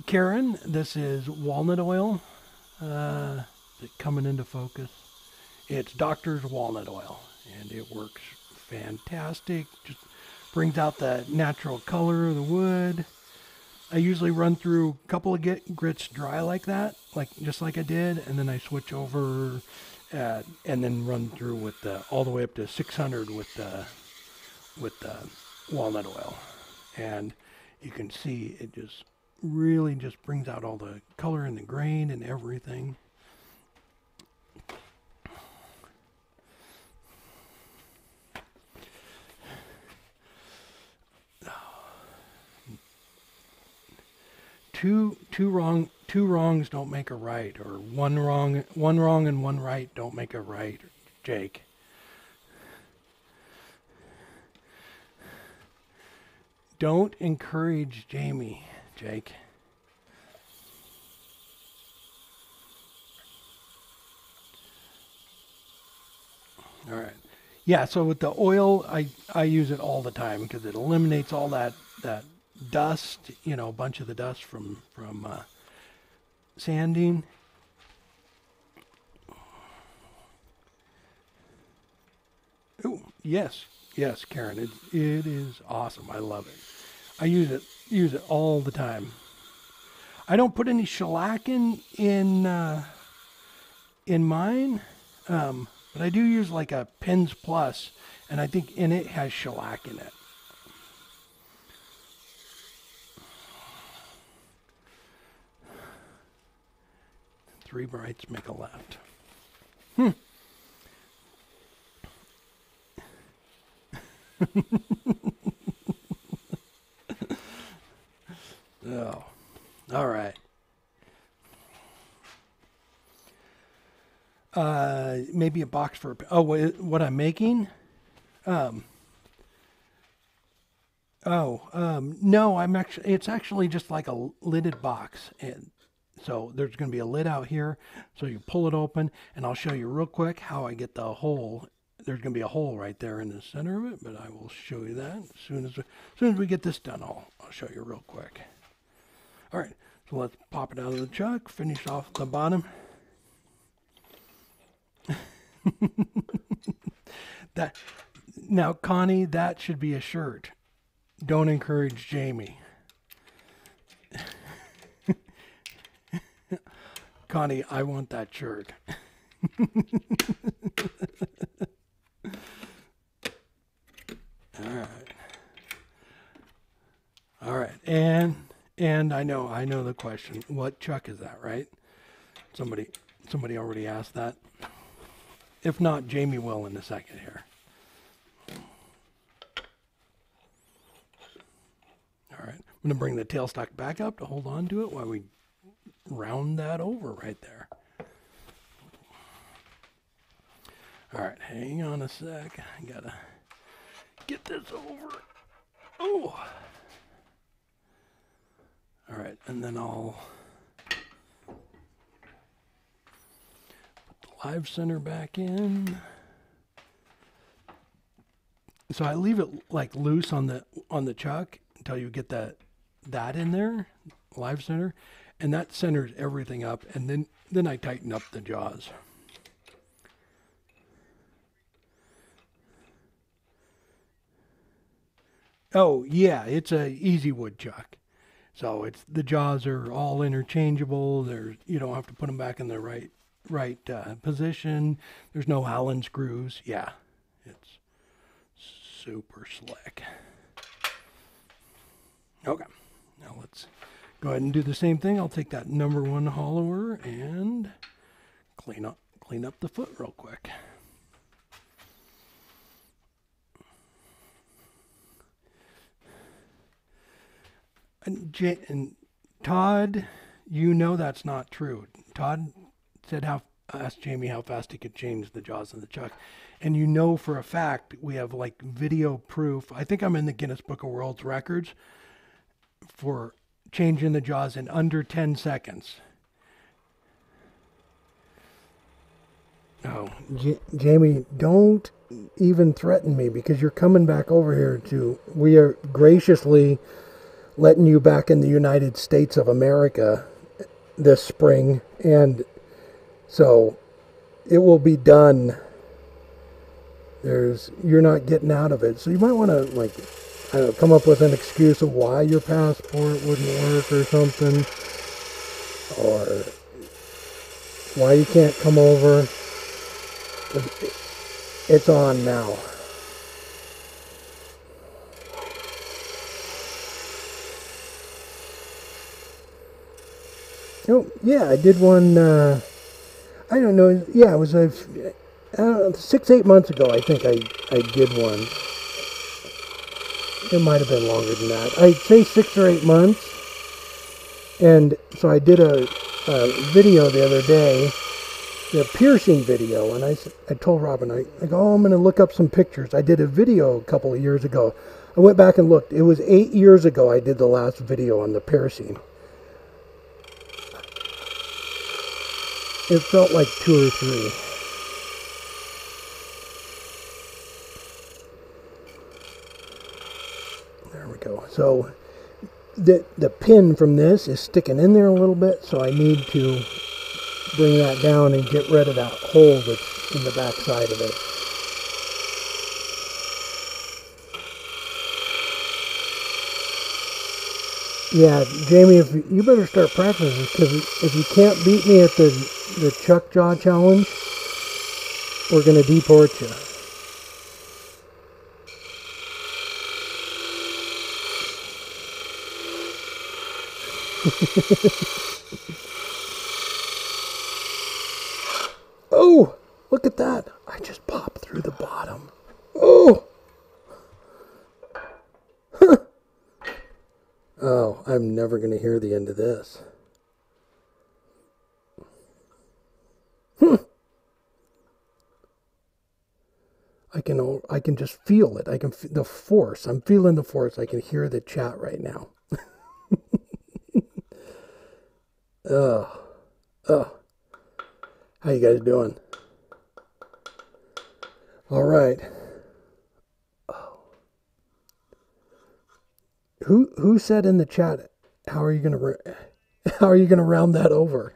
Karen, this is walnut oil. Uh, is it coming into focus? It's Doctor's Walnut Oil, and it works fantastic. Just brings out the natural color of the wood. I usually run through a couple of get grits dry like that, like just like I did, and then I switch over. Uh, and then run through with the, all the way up to six hundred with the, with the walnut oil. And you can see it just really just brings out all the color and the grain and everything. Two, two wrong, two wrongs don't make a right, or one wrong, one wrong and one right don't make a right, Jake. Don't encourage Jamie, Jake. All right. Yeah, so with the oil, I, I use it all the time because it eliminates all that, that dust, you know, a bunch of the dust from from uh, sanding. Oh yes, yes, Karen, it it is awesome. I love it. I use it use it all the time. I don't put any shellac in in uh, in mine, um, but I do use like a Pins Plus, and I think in it has shellac in it. Three rights make a left. Hmm. Oh, all right. Uh, maybe a box for oh, what I'm making. Um. Oh, um, no, I'm actually. It's actually just like a lidded box and. So there's going to be a lid out here. So you pull it open, and I'll show you real quick how I get the hole. There's going to be a hole right there in the center of it, but I will show you that as soon as we, as soon as we get this done. I'll, I'll show you real quick. All right, so let's pop it out of the chuck, finish off the bottom. That now, Connie, that should be a shirt. Don't encourage Jamie. Connie, I want that shirt. All right. All right. And and I know I know the question. What chuck is that, right? Somebody somebody already asked that. If not, Jamie will in a second here. All right. I'm going to bring the tailstock back up to hold on to it while we round that over right there. All right, hang on a sec. I gotta get this over. Oh. All right, and then I'll put the live center back in. So I leave it like loose on the on the chuck until you get that that in there, live center. And that centers everything up, and then, then I tighten up the jaws. Oh, yeah, it's a Easywood chuck. So it's the jaws are all interchangeable. There's, you don't have to put them back in the right right uh, position. There's no Allen screws. Yeah, it's super slick. Okay, now let's go ahead and do the same thing. I'll take that number one hollower and clean up clean up the foot real quick. And, J and Todd, you know that's not true. Todd said how asked Jamie how fast he could change the jaws and the chuck, and you know for a fact we have like video proof. I think I'm in the Guinness Book of World Records for changing the jaws in under ten seconds. Oh, J Jamie, don't even threaten me, because you're coming back over here to we are graciously letting you back in the United States of America this spring, and so it will be done. There's you're not getting out of it, so you might want to like I don't know, come up with an excuse of why your passport wouldn't work or something, or why you can't come over. It's on now. Oh, yeah, I did one, uh, I don't know, yeah, it was, uh, I don't know, six, eight months ago, I think I, I did one. It might have been longer than that. I'd say six or eight months, and so I did a, a video the other day, the piercing video, and I, I told Robin, I, I go, oh, I'm going to look up some pictures. I did a video a couple of years ago. I went back and looked. It was eight years ago I did the last video on the piercing. It felt like two or three. There we go. So the, the pin from this is sticking in there a little bit, so I need to bring that down and get rid of that hole that's in the back side of it. Yeah, Jamie, if you, you better start practicing, because if you can't beat me at the, the Chuck Jaw Challenge, we're going to deport you. Oh, look at that. I just popped through the bottom. Oh. Oh, I'm never going to hear the end of this. Hmm. I can I can just feel it. I can feel the force. I'm feeling the force. I can hear the chat right now. Oh. Oh. How you guys doing? All right. Who who said in the chat, how are you gonna how are you gonna round that over?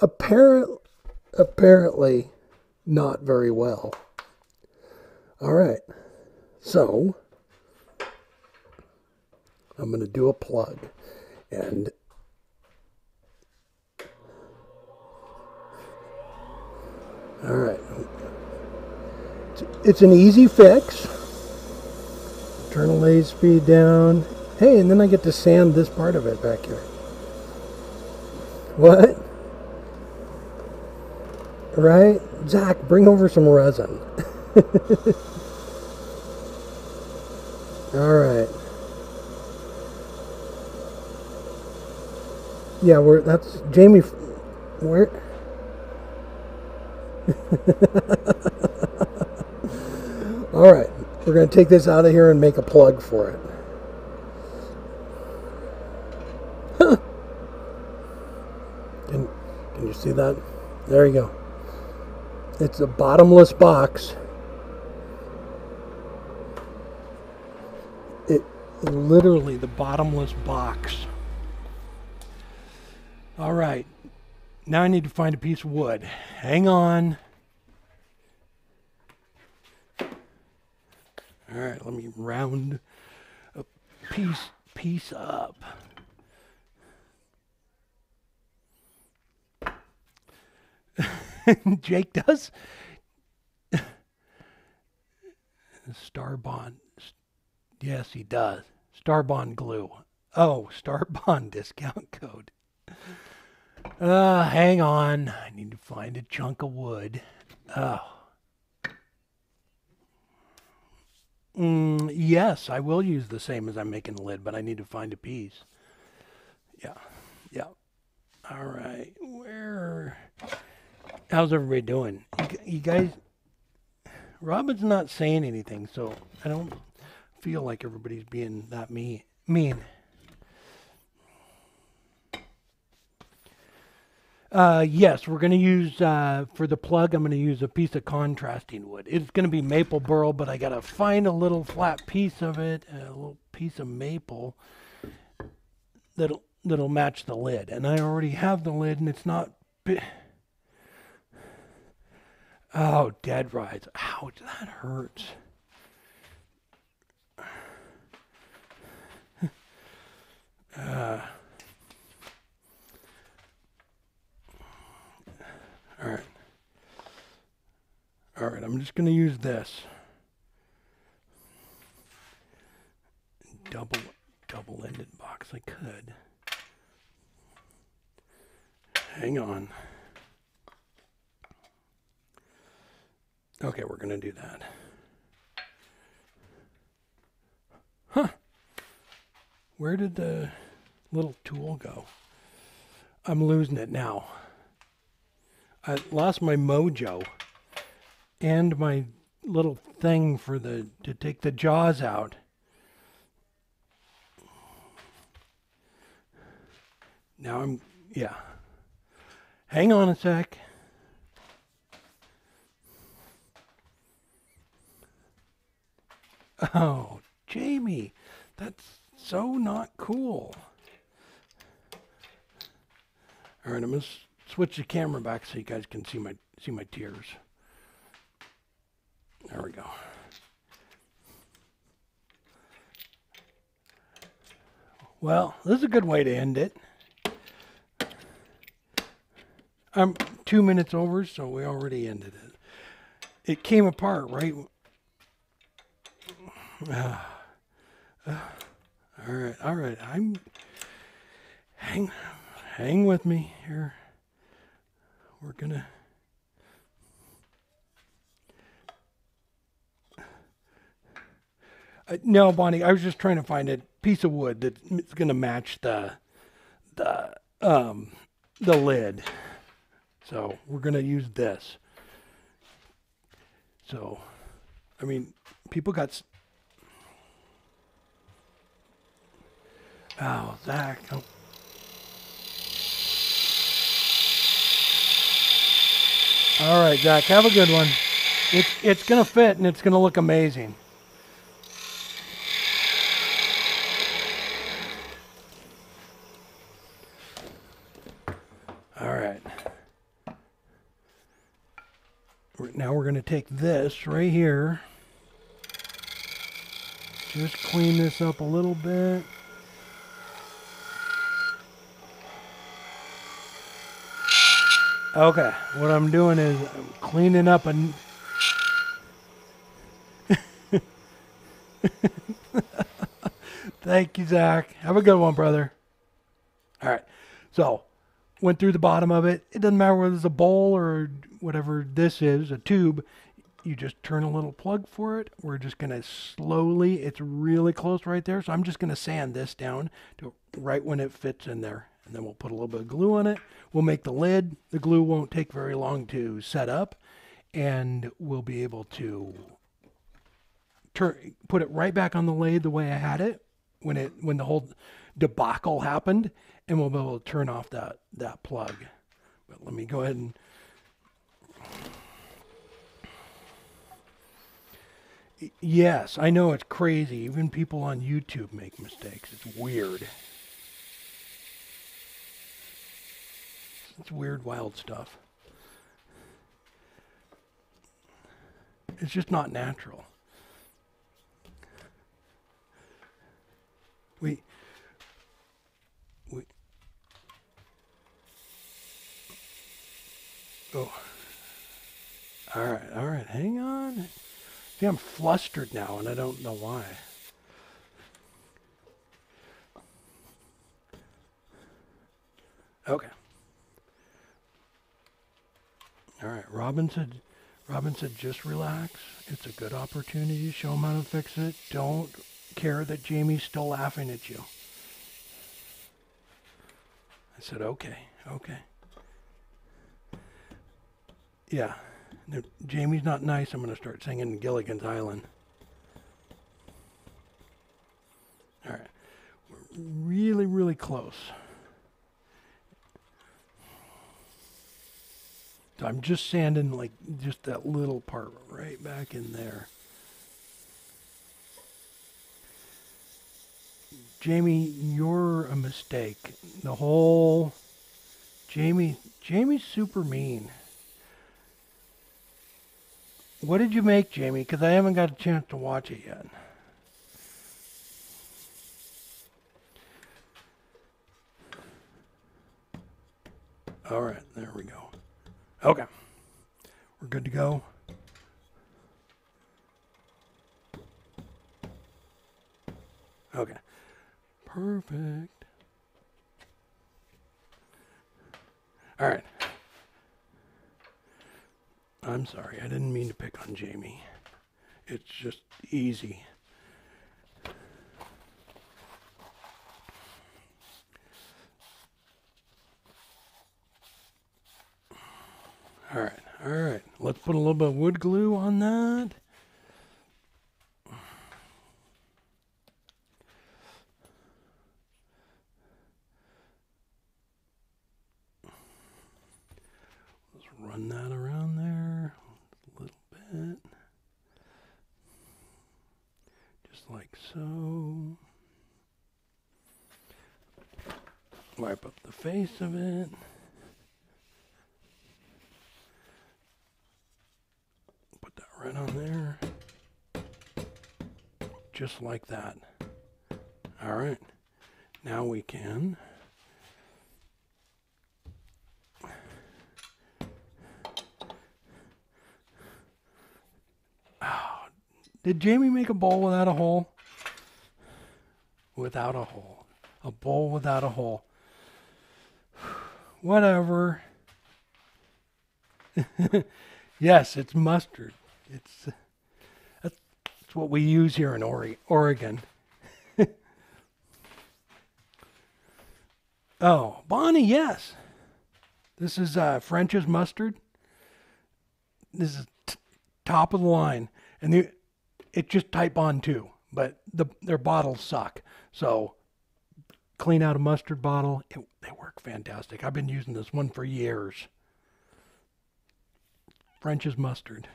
Apparently, apparently, not very well. All right, so I'm gonna do a plug, and all right, it's an easy fix. Turn the lathe speed down. Hey, and then I get to sand this part of it back here. What? Right? Zach, bring over some resin. All right. Yeah, we're, that's Jamie. Where? All right. We're going to take this out of here and make a plug for it. Huh. Can, can you see that? There you go. It's a bottomless box. It literally the bottomless box. All right. Now I need to find a piece of wood. Hang on. All right, let me round up Peace, peace up. Jake does. Starbond. Yes, he does. Starbond glue. Oh, Starbond discount code. Uh, hang on. I need to find a chunk of wood. Oh. Mm, yes, I will use the same as I'm making the lid, but I need to find a piece. Yeah. Yeah. All right. Where... How's everybody doing? You, you guys... Robin's not saying anything, so I don't feel like everybody's being that mean. mean. Uh, yes, we're going to use, uh, for the plug, I'm going to use a piece of contrasting wood. It's going to be maple burl, but I got to find a little flat piece of it, a little piece of maple that'll, that'll match the lid. And I already have the lid, and it's not... Oh, dead rides. Ouch, that hurts. uh... All right. All right, I'm just going to use this. Double, double-ended box, I could. Hang on. Okay, we're going to do that. Huh. Where did the little tool go? I'm losing it now. I lost my mojo and my little thing for the to take the jaws out. Now I'm yeah. Hang on a sec. Oh, Jamie, that's so not cool. All right, I'm gonna switch the camera back so you guys can see my see my tears. There we go. Well, this is a good way to end it. I'm two minutes over, so we already ended it. It came apart, right? Uh, uh, all right, all right. I'm hang hang with me here. We're gonna uh, no, Bonnie. I was just trying to find a piece of wood that's gonna match the the um the lid. So we're gonna use this. So, I mean, people got. Oh, Zach. Oh. All right, Zach, have a good one. It's, it's going to fit, and it's going to look amazing. All right. Now we're going to take this right here. Just clean this up a little bit. Okay, what I'm doing is I'm cleaning up and thank you, Zach. Have a good one, brother. All right, so went through the bottom of it. It doesn't matter whether it's a bowl or whatever this is, a tube. You just turn a little plug for it. We're just going to slowly, it's really close right there. So I'm just going to sand this down to right when it fits in there. And then we'll put a little bit of glue on it. We'll make the lid. The glue won't take very long to set up. And we'll be able to turn, put it right back on the lid the way I had it when it when the whole debacle happened. And we'll be able to turn off that, that plug. But let me go ahead and... Yes, I know it's crazy. Even people on YouTube make mistakes. It's weird. It's weird, wild stuff. It's just not natural. we we oh all right all right hang on. See, I'm flustered now and I don't know why. Okay. All right. Robin said, Robin said, just relax. It's a good opportunity. Show them how to fix it. Don't care that Jamie's still laughing at you. I said, okay, okay. Yeah. If Jamie's not nice, I'm going to start singing Gilligan's Island. All right. We're really, really close. So I'm just sanding like just that little part right back in there. Jamie, you're a mistake. The whole Jamie, Jamie's super mean. What did you make, Jamie? Because I haven't got a chance to watch it yet. All right, there we go. Okay, we're good to go. Okay, perfect. All right. I'm sorry, I didn't mean to pick on Jamie. It's just easy. All right, all right. Let's put a little bit of wood glue on that. Let's run that around there a little bit. Just like so. Wipe up the face of it. Right on there, just like that. All right, now we can oh, did Jamie make a bowl without a hole? Without a hole. A bowl without a hole. Whatever. Yes, it's mustard. It's, that's, that's what we use here in Ori Oregon. Oh, Bonnie, yes. This is uh, French's mustard. This is t top of the line. And the, it's just type on two, but the, their bottles suck. So clean out a mustard bottle. It, they work fantastic. I've been using this one for years. French's mustard.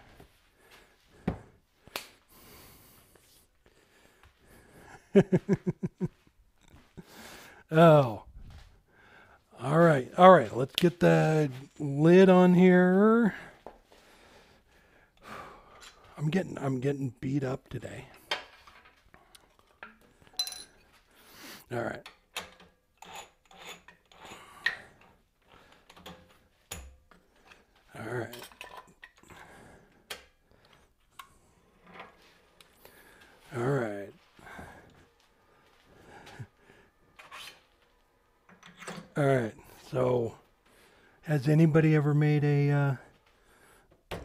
Oh, all right, all right, let's get the lid on here. I'm getting I'm getting beat up today. All right. All right. All right. All right, so has anybody ever made a uh,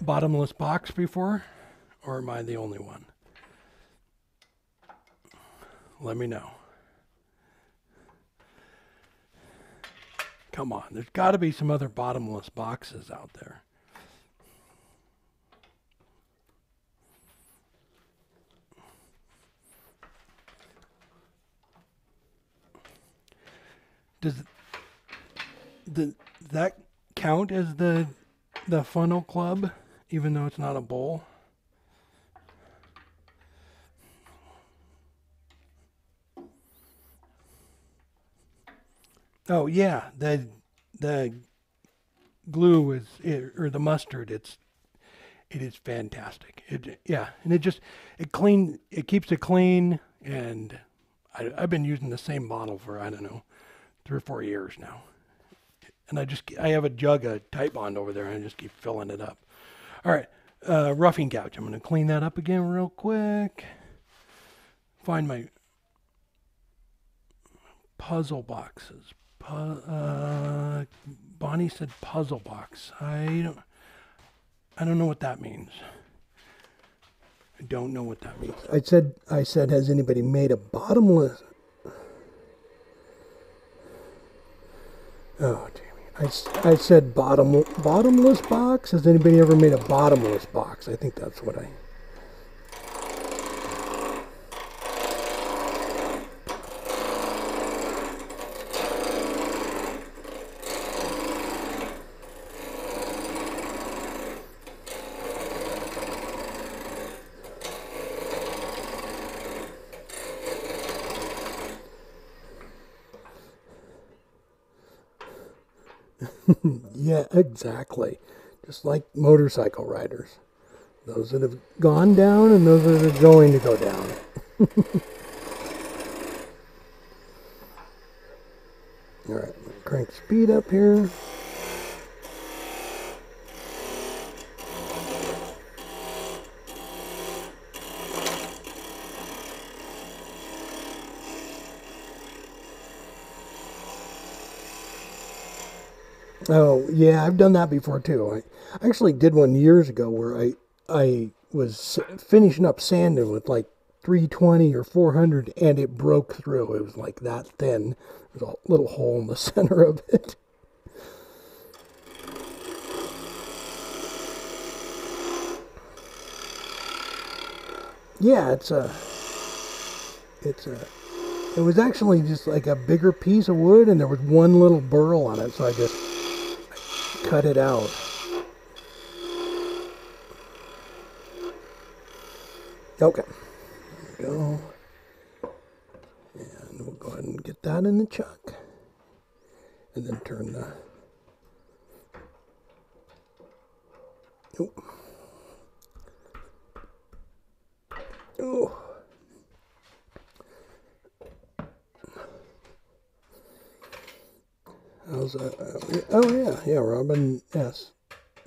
bottomless box before, or am I the only one? Let me know. Come on, there's got to be some other bottomless boxes out there. Does Does that count as the the funnel club, even though it's not a bowl? Oh yeah, the the glue is it, or the mustard. It's it is fantastic. It yeah, and it just it clean. It keeps it clean, and I, I've been using the same model for, I don't know, three or four years now. And I just, I have a jug of Tide Bond over there, and I just keep filling it up. All right, uh, roughing gouge. I'm going to clean that up again real quick. Find my puzzle boxes. Pu uh, Bonnie said puzzle box. I don't, I don't know what that means. I don't know what that means. I said, I said, has anybody made a bottomless? Oh, Jamie. I, I said bottom, bottomless box. Has anybody ever made a bottomless box? I think that's what I... Yeah, exactly. Just like motorcycle riders. Those that have gone down and those that are going to go down. All right, crank speed up here. Oh, yeah, I've done that before, too. I actually did one years ago where I I was finishing up sanding with, like, three twenty or four hundred, and it broke through. It was, like, that thin. There was a little hole in the center of it. Yeah, it's a... It's a... It was actually just, like, a bigger piece of wood, and there was one little burl on it, so I just... cut it out. Okay. There we go. And we'll go ahead and get that in the chuck. And then turn the... Oh. Oh. How's that? Uh, oh, yeah, yeah, Robin S.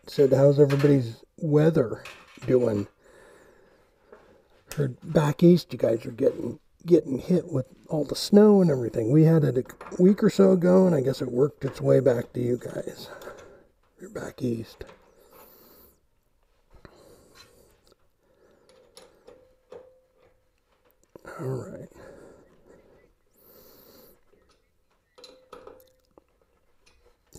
said, how's everybody's weather doing? Heard back east you guys are getting getting hit with all the snow and everything. We had it a week or so ago, and I guess it worked its way back to you guys. You're back east. All right.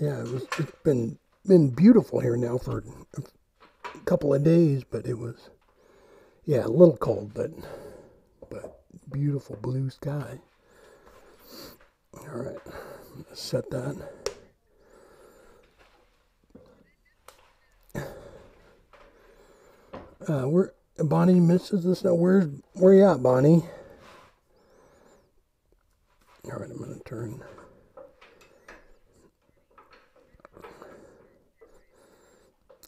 Yeah, it was, it's been been beautiful here now for a couple of days, but it was, yeah, a little cold, but but beautiful blue sky. All right, I'm gonna set that. Uh, where Bonnie misses the snow. Where's where you at, Bonnie? All right, I'm gonna turn.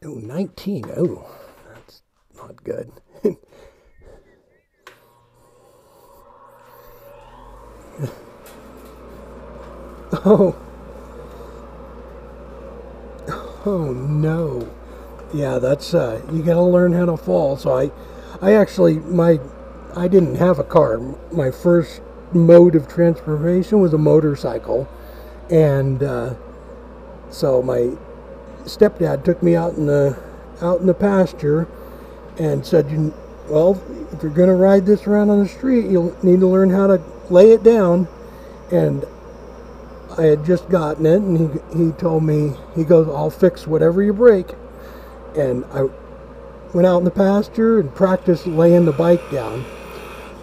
Oh, nineteen. Oh, that's not good. Oh. Oh, no. Yeah, that's, uh, you gotta learn how to fall. So I, I actually, my, I didn't have a car. My first mode of transportation was a motorcycle. And, uh, so my stepdad took me out in the out in the pasture and said, "You well, if you're gonna ride this around on the street, you'll need to learn how to lay it down." And I had just gotten it, and he he told me, he goes, "I'll fix whatever you break." And I went out in the pasture and practiced laying the bike down.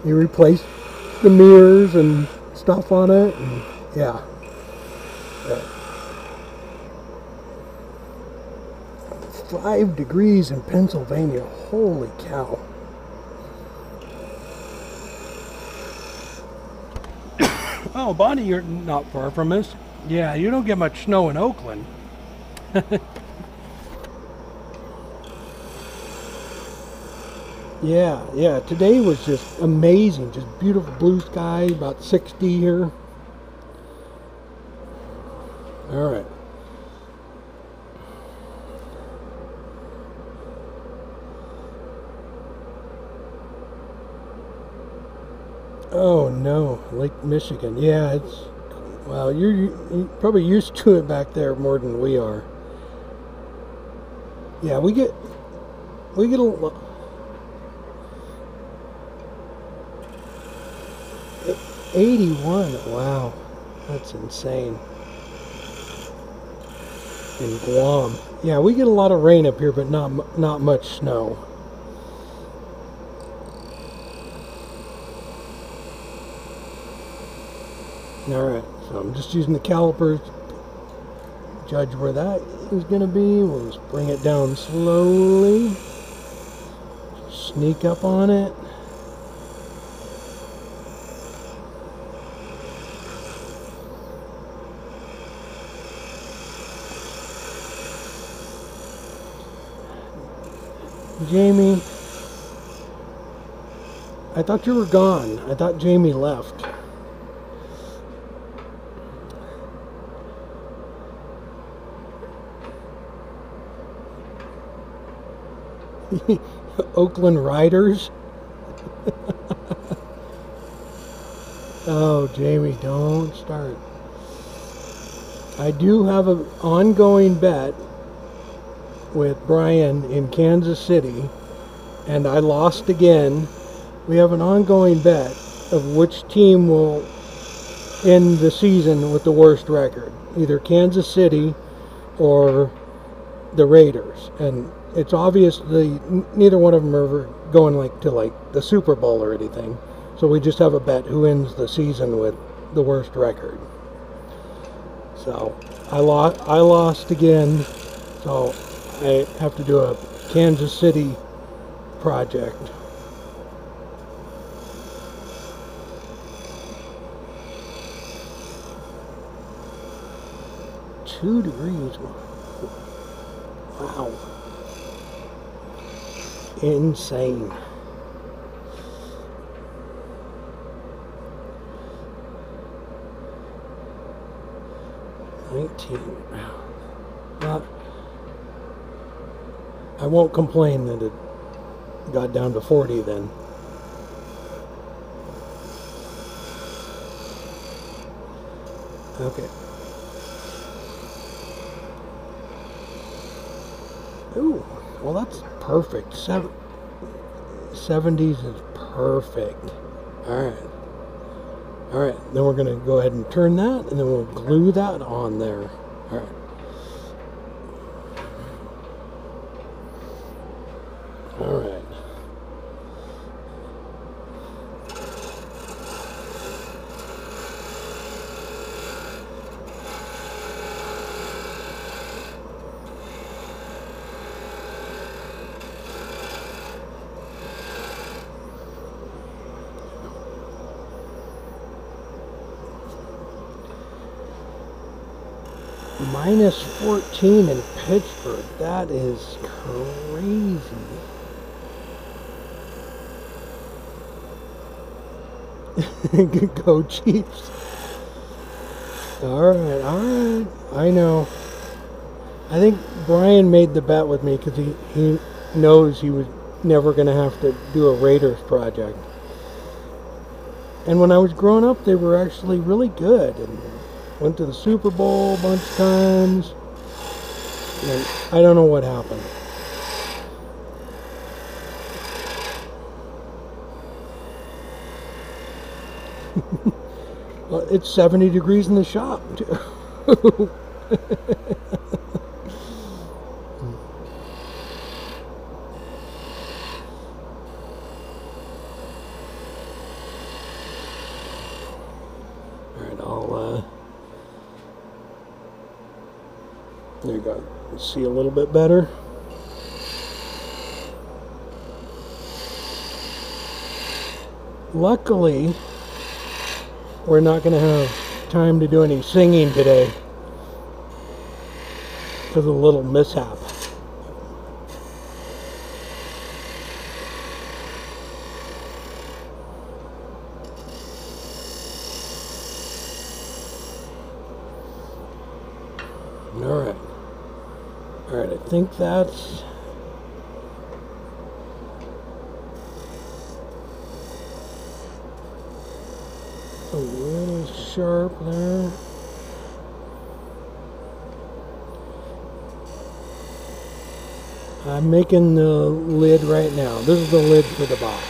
He replaced the mirrors and stuff on it, and yeah. yeah. Five degrees in Pennsylvania. Holy cow. Oh, Bonnie, you're not far from us. Yeah, you don't get much snow in Oakland. Yeah, yeah. Today was just amazing. Just beautiful blue sky, about sixty here. All right. Oh no, Lake Michigan. Yeah, it's, well, you're, you're probably used to it back there more than we are. Yeah, we get, we get a lot. eighty-one, wow, that's insane. In Guam. Yeah, we get a lot of rain up here, but not, not much snow. Alright, so I'm just using the calipers to judge where that is going to be. We'll just bring it down slowly. Sneak up on it. Jamie, I thought you were gone. I thought Jamie left. Oakland Riders. Oh, Jamie, don't start. I do have an ongoing bet with Brian in Kansas City, and I lost again. We have an ongoing bet of which team will end the season with the worst record, either Kansas City or the Raiders, and it's obviously neither one of them are going like to like the Super Bowl or anything, so we just have a bet who ends the season with the worst record. So I lost. I lost again. So I have to do a Kansas City project. Two degrees. Wow. Insane. nineteen. Wow. Not. I won't complain that it got down to forty then. Okay. Ooh, well that's perfect. Seven, seventies is perfect. Alright. Alright, then we're going to go ahead and turn that, and then we'll glue that on there. Alright. Alright. Minus fourteen in Pittsburgh. That is crazy. Go Chiefs. Alright, alright. I know. I think Brian made the bet with me because he, he knows he was never going to have to do a Raiders project. And when I was growing up, they were actually really good. And went to the Super Bowl a bunch of times. And I don't know what happened. Well, it's seventy degrees in the shop too. All right, I'll uh there you go. Let's see a little bit better. Luckily, we're not going to have time to do any singing today because of a little mishap. think that's... a little sharp there. I'm making the lid right now. This is the lid for the box.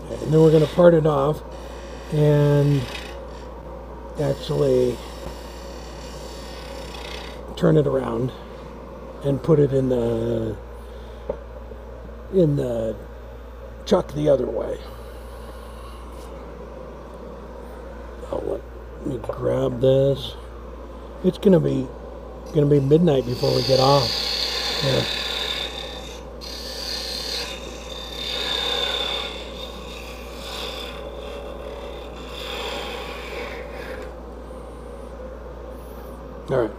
Okay, and then we're going to part it off and actually turn it around and put it in the in the chuck the other way. Oh, what? Let me grab this. It's gonna be gonna be midnight before we get off. Yeah. All right.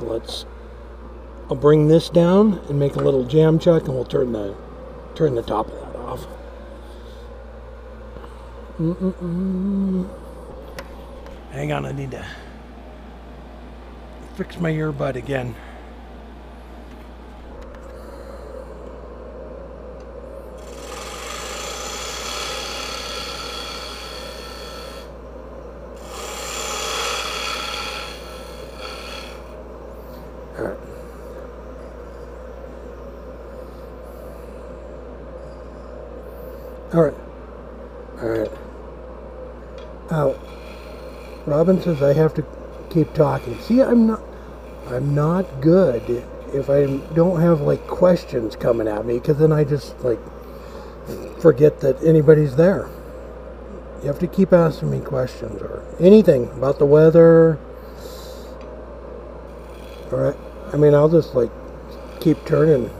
So let's. I'll bring this down and make a little jam chuck, and we'll turn the turn the top of that off. Mm-mm-mm. Hang on, I need to fix my earbud again. All right. All right. All right. Out. Robin says I have to keep talking. See, I'm not, I'm not good if I don't have like questions coming at me, because then I just like forget that anybody's there. You have to keep asking me questions or anything about the weather. All right, I mean I'll just like keep turning.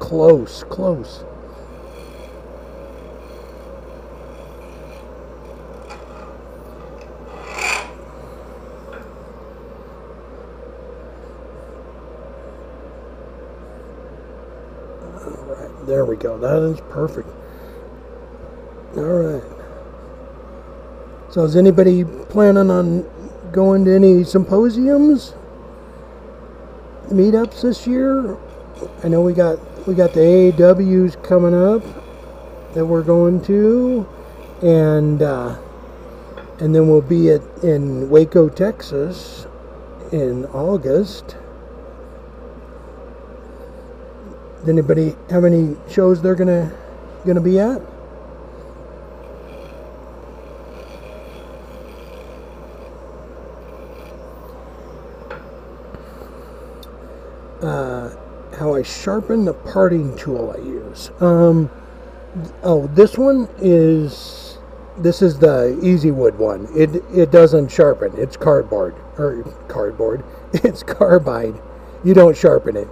Close, close. All right, there we go. That is perfect. All right. So is anybody planning on going to any symposiums, meetups this year? I know we got... We got the A A Ws coming up that we're going to, and uh, and then we'll be at in Waco, Texas, in August. Does anybody have any shows they're gonna gonna be at? Uh. How I sharpen the parting tool I use. Um, oh, this one is this is the Easywood one. It it doesn't sharpen. It's cardboard or cardboard. It's carbide. You don't sharpen it.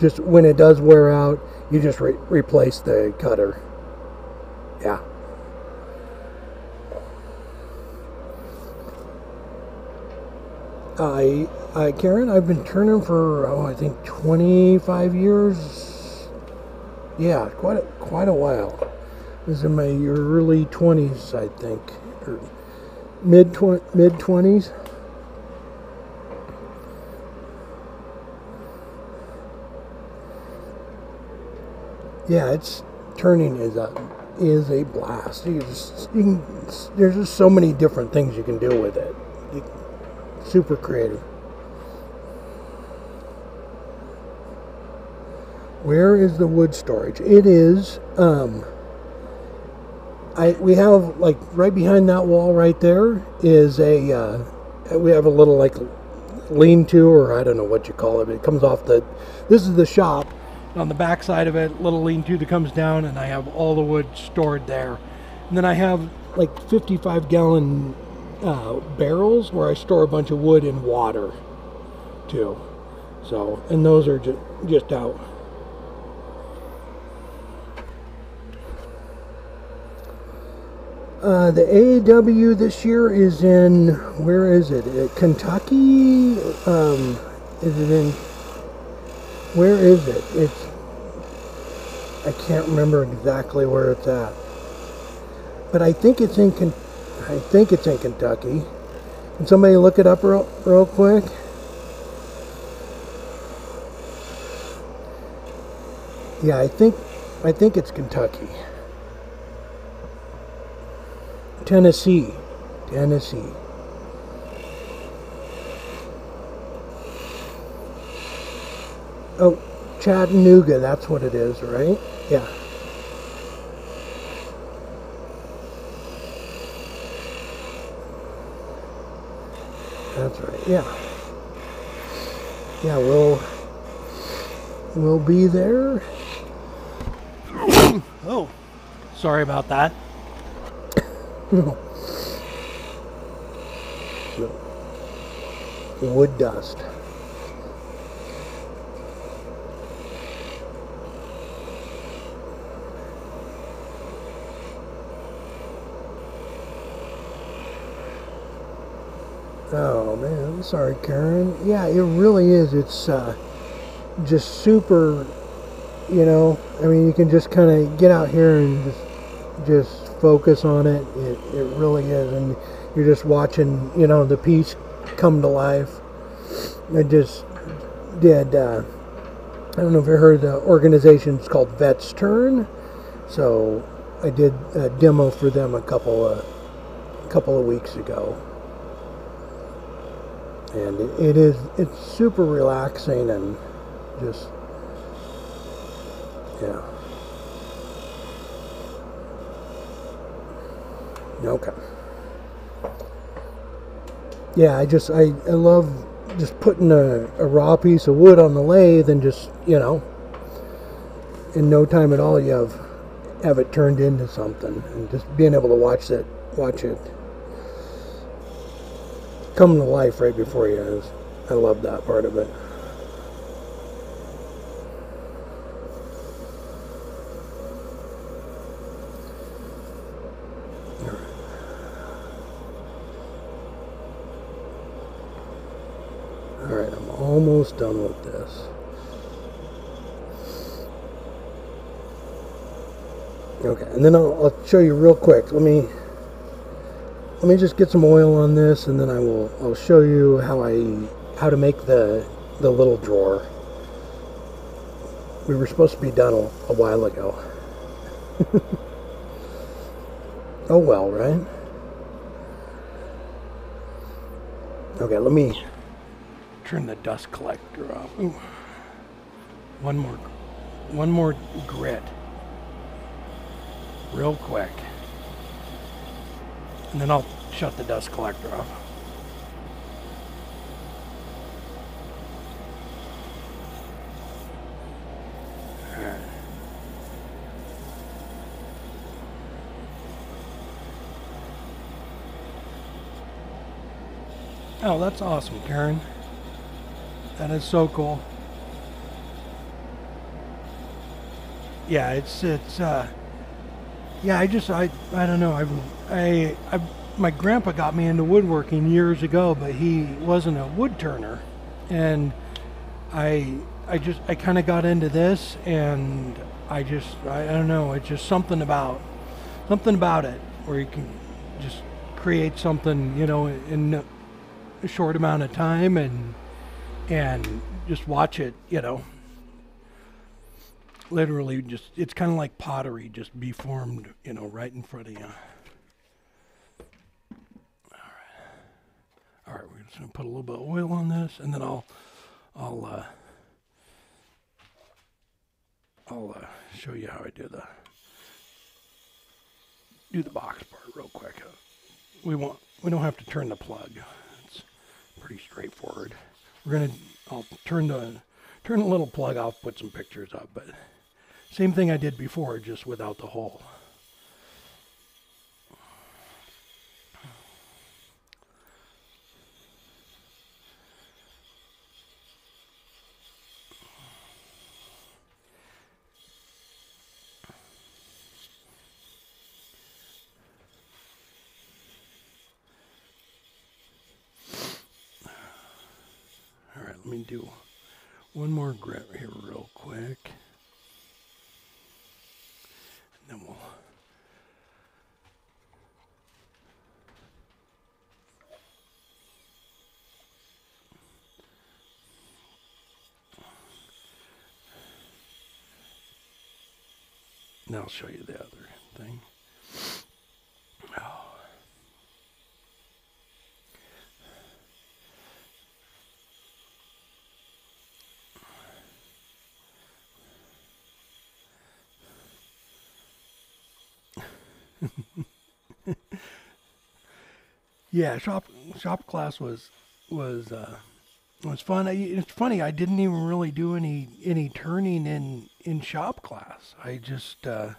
Just when it does wear out, you just re replace the cutter. Yeah. I. Uh, Karen, I've been turning for, oh, I think twenty-five years. Yeah, quite a, quite a while. I was in my early twenties, I think, or mid mid twenties. Yeah, it's turning is a is a blast. You just, you can, there's just so many different things you can do with it. You, super creative. Where is the wood storage? It is, um, I, we have, like, right behind that wall right there is a, uh, we have a little, like, lean-to, or I don't know what you call it. It comes off the, this is the shop. On the back side of it, little lean-to that comes down, and I have all the wood stored there. And then I have, like, fifty-five gallon uh, barrels where I store a bunch of wood and water, too. So, and those are ju just out. Uh, the A A W this year is in, where is it? Uh, Kentucky? Um, Is it in... Where is it? It's... I can't remember exactly where it's at. But I think it's in... I think it's in Kentucky. Can somebody look it up real, real quick? Yeah, I think... I think it's Kentucky. Tennessee. Tennessee. Oh, Chattanooga, that's what it is, right? Yeah. That's right, yeah. Yeah, we'll... We'll be there. Oh, sorry about that. No. No. Wood dust. Oh man, sorry Karen. Yeah, it really is. It's uh, just super, you know, I mean, you can just kind of get out here and just just focus on it. it it really is, and you're just watching, you know, the piece come to life. I just did uh, I don't know if you heard, the organization's called Vets Turn, so I did a demo for them a couple of a couple of weeks ago. And it is, it's super relaxing and just, yeah. Okay. Yeah, I just, I, I love just putting a, a raw piece of wood on the lathe and just, you know, in no time at all you have, have it turned into something. And just being able to watch it, watch it come to life right before you guys. I love that part of it. All right, I'm almost done with this. Okay, and then I'll, I'll show you real quick. Let me... Let me just get some oil on this, and then I will I'll show you how I how to make the the little drawer. We were supposed to be done a, a while ago. Oh well, right? Okay, let me turn the dust collector off. Ooh. One more one more grit. Real quick. And then I'll shut the dust collector off. All right. Oh, that's awesome, Karen. That is so cool. Yeah, it's it's uh yeah, I just I I don't know. I've I, I, my grandpa got me into woodworking years ago, but he wasn't a wood turner, and I, I just, I kind of got into this, and I just, I, I don't know, it's just something about, something about it, where you can just create something, you know, in a short amount of time, and, and just watch it, you know, literally just, it's kind of like pottery, just be formed, you know, right in front of you. All right, we're just gonna put a little bit of oil on this, and then I'll, I'll, uh, I'll uh, show you how I do the, do the box part real quick. We won't, we don't have to turn the plug. It's pretty straightforward. We're gonna, I'll turn the, turn the little plug off, put some pictures up, but same thing I did before, just without the hole. can do one more grip here real quick. And then we'll... Now I'll show you the other thing. Oh. Yeah, shop shop class was was uh, was fun. I, it's funny, I didn't even really do any any turning in in shop class. I just uh,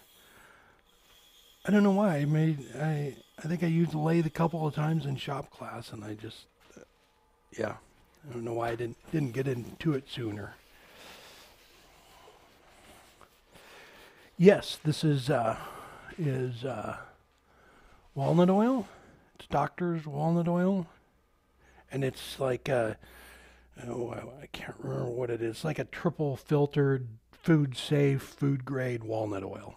I don't know why. I made I I think I used lathe a couple of times in shop class, and I just uh, yeah, I don't know why I didn't didn't get into it sooner. Yes, this is uh, is uh, walnut oil. It's Doctor's Walnut Oil, and it's like a, oh, I can't remember what it is. It's like a triple filtered, food safe, food grade walnut oil.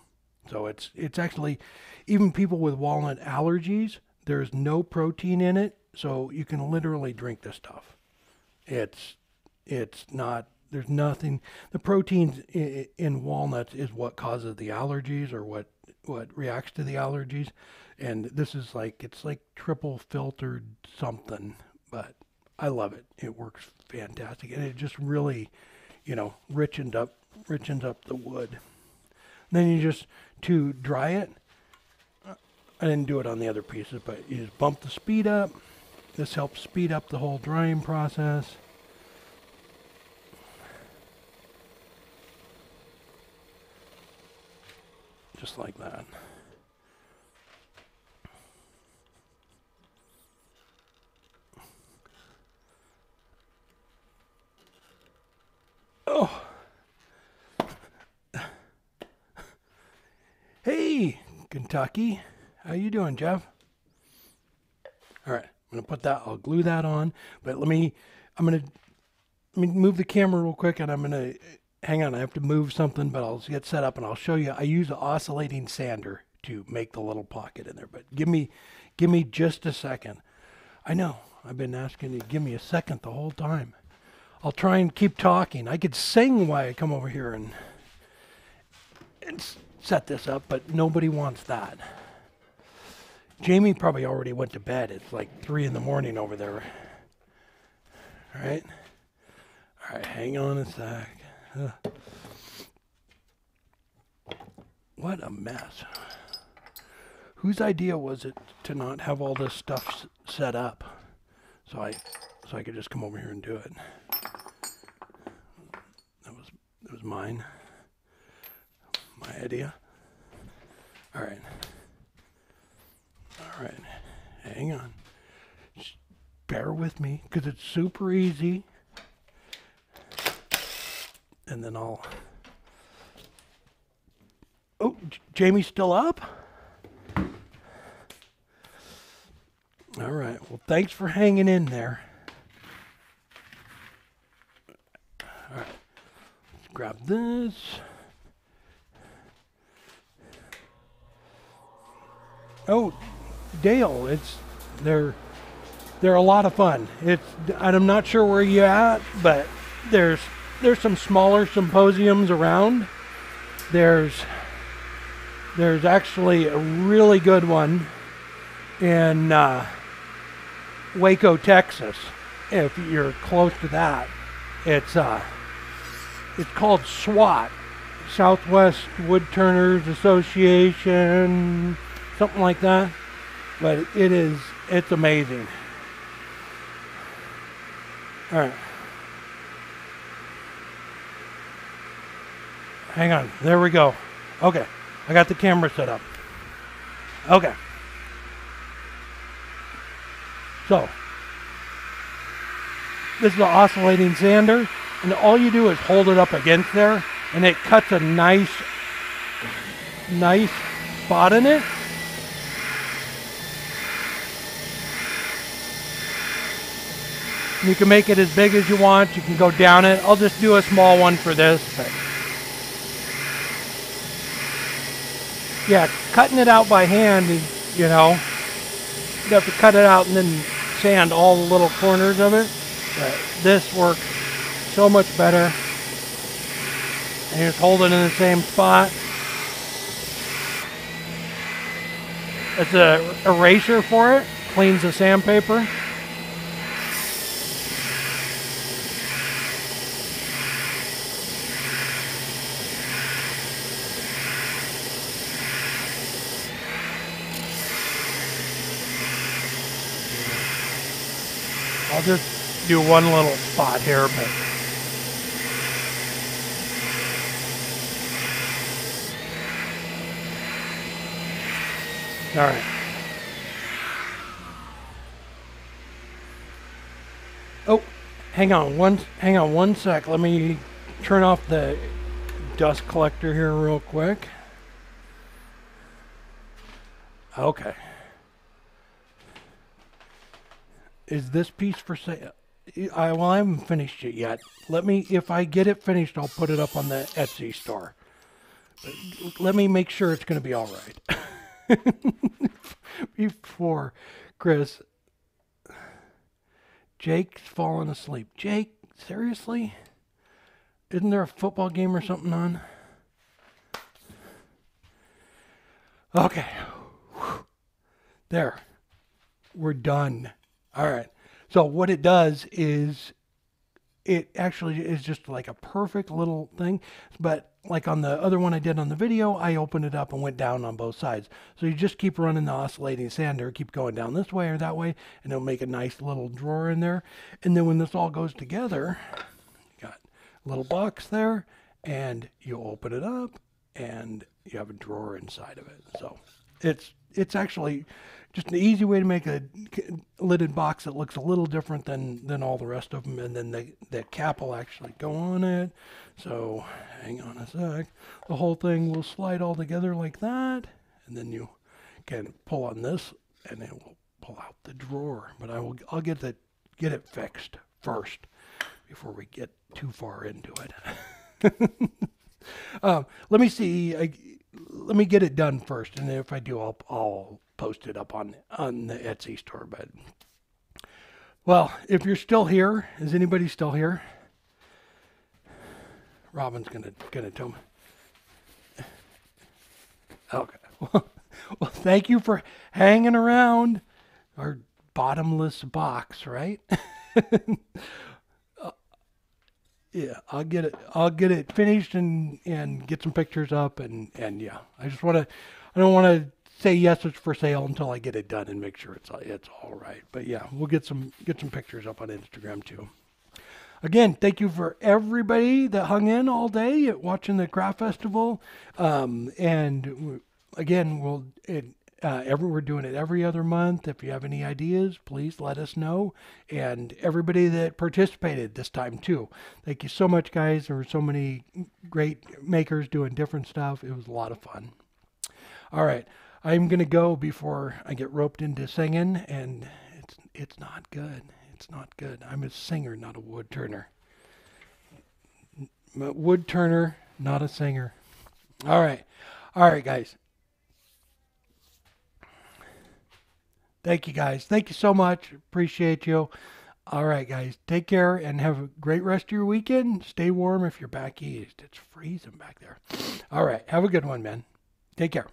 So it's it's actually, even people with walnut allergies, there's no protein in it, so you can literally drink this stuff. It's it's not, there's nothing. The proteins in, in walnuts is what causes the allergies or what what reacts to the allergies. And this is like, it's like triple filtered something, but I love it. It works fantastic. And it just really, you know, richens up, richens up the wood. And then you just, to dry it, I didn't do it on the other pieces, but you just bump the speed up. This helps speed up the whole drying process. Just like that. Oh, hey, Kentucky, how you doing, Jeff? All right, I'm gonna put that. I'll glue that on. But let me, I'm gonna, let me move the camera real quick, and I'm gonna hang on. I have to move something, but I'll get set up and I'll show you. I use an oscillating sander to make the little pocket in there. But give me, give me just a second. I know I've been asking you to give me a second the whole time. I'll try and keep talking. I could sing while I come over here and, and set this up, but nobody wants that. Jamie probably already went to bed. It's like three in the morning over there. All right. All right, hang on a sec. Uh, what a mess. Whose idea was it to not have all this stuff s set up? So I... So I could just come over here and do it. That was that was mine. My idea. All right. All right. Hang on. Just bear with me, because it's super easy. And then I'll... Oh, J- Jamie's still up? All right. Well, thanks for hanging in there. Grab this. Oh, Dale, it's they're they're a lot of fun. It's I'm not sure where you're at, but there's there's some smaller symposiums around. There's there's actually a really good one in uh, Waco, Texas. If you're close to that, it's uh. It's called SWAT, Southwest Woodturners Association, something like that. But it is, it's amazing. All right. Hang on, there we go. Okay, I got the camera set up. Okay. So, this is the oscillating sander. And all you do is hold it up against there, and it cuts a nice, nice spot in it. You can make it as big as you want. You can go down it. I'll just do a small one for this. But yeah, cutting it out by hand is, you know, you have to cut it out and then sand all the little corners of it. But this works so much better. And you just hold it in the same spot. It's an eraser for it. Cleans the sandpaper. I'll just do one little spot here, but all right. Oh, hang on one, hang on one sec. Let me turn off the dust collector here real quick. Okay. Is this piece for sale? I, well, I haven't finished it yet. Let me, if I get it finished, I'll put it up on the Etsy store. But let me make sure it's going to be all right. Before Chris. Jake's falling asleep. Jake, seriously? Isn't there a football game or something on? Okay. There. We're done. All right, so what it does is it actually is just like a perfect little thing. But like on the other one I did on the video, I opened it up and went down on both sides. So you just keep running the oscillating sander, keep going down this way or that way, and it'll make a nice little drawer in there. And then when this all goes together, you got a little box there, and you open it up, and you have a drawer inside of it. So it's it's actually just an easy way to make a lidded box that looks a little different than, than all the rest of them. And then the, the cap will actually go on it. So hang on a sec. The whole thing will slide all together like that. And then you can pull on this and it will pull out the drawer. But I will, I'll get the, get it fixed first before we get too far into it. um, let me see. I, let me get it done first. And if I do, I'll, I'll post it up on on the Etsy store. But well, if you're still here, is anybody still here? Robin's gonna gonna tell me. Okay. Well, well, thank you for hanging around our bottomless box, right? uh, yeah, I'll get it. I'll get it finished and and get some pictures up and and yeah. I just want to. I don't want to say yes, it's for sale until I get it done and make sure it's it's all right. But yeah, we'll get some get some pictures up on Instagram too. Again, thank you for everybody that hung in all day watching the craft festival. Um, and again, we'll it, uh, every we're doing it every other month. If you have any ideas, please let us know. And everybody that participated this time too, thank you so much, guys. There were so many great makers doing different stuff. It was a lot of fun. All right. I'm going to go before I get roped into singing, and it's it's not good. It's not good. I'm a singer, not a wood turner. A wood turner, not a singer. All right. All right, guys. Thank you, guys. Thank you so much. Appreciate you. All right, guys. Take care and have a great rest of your weekend. Stay warm if you're back east. It's freezing back there. All right. Have a good one, man. Take care.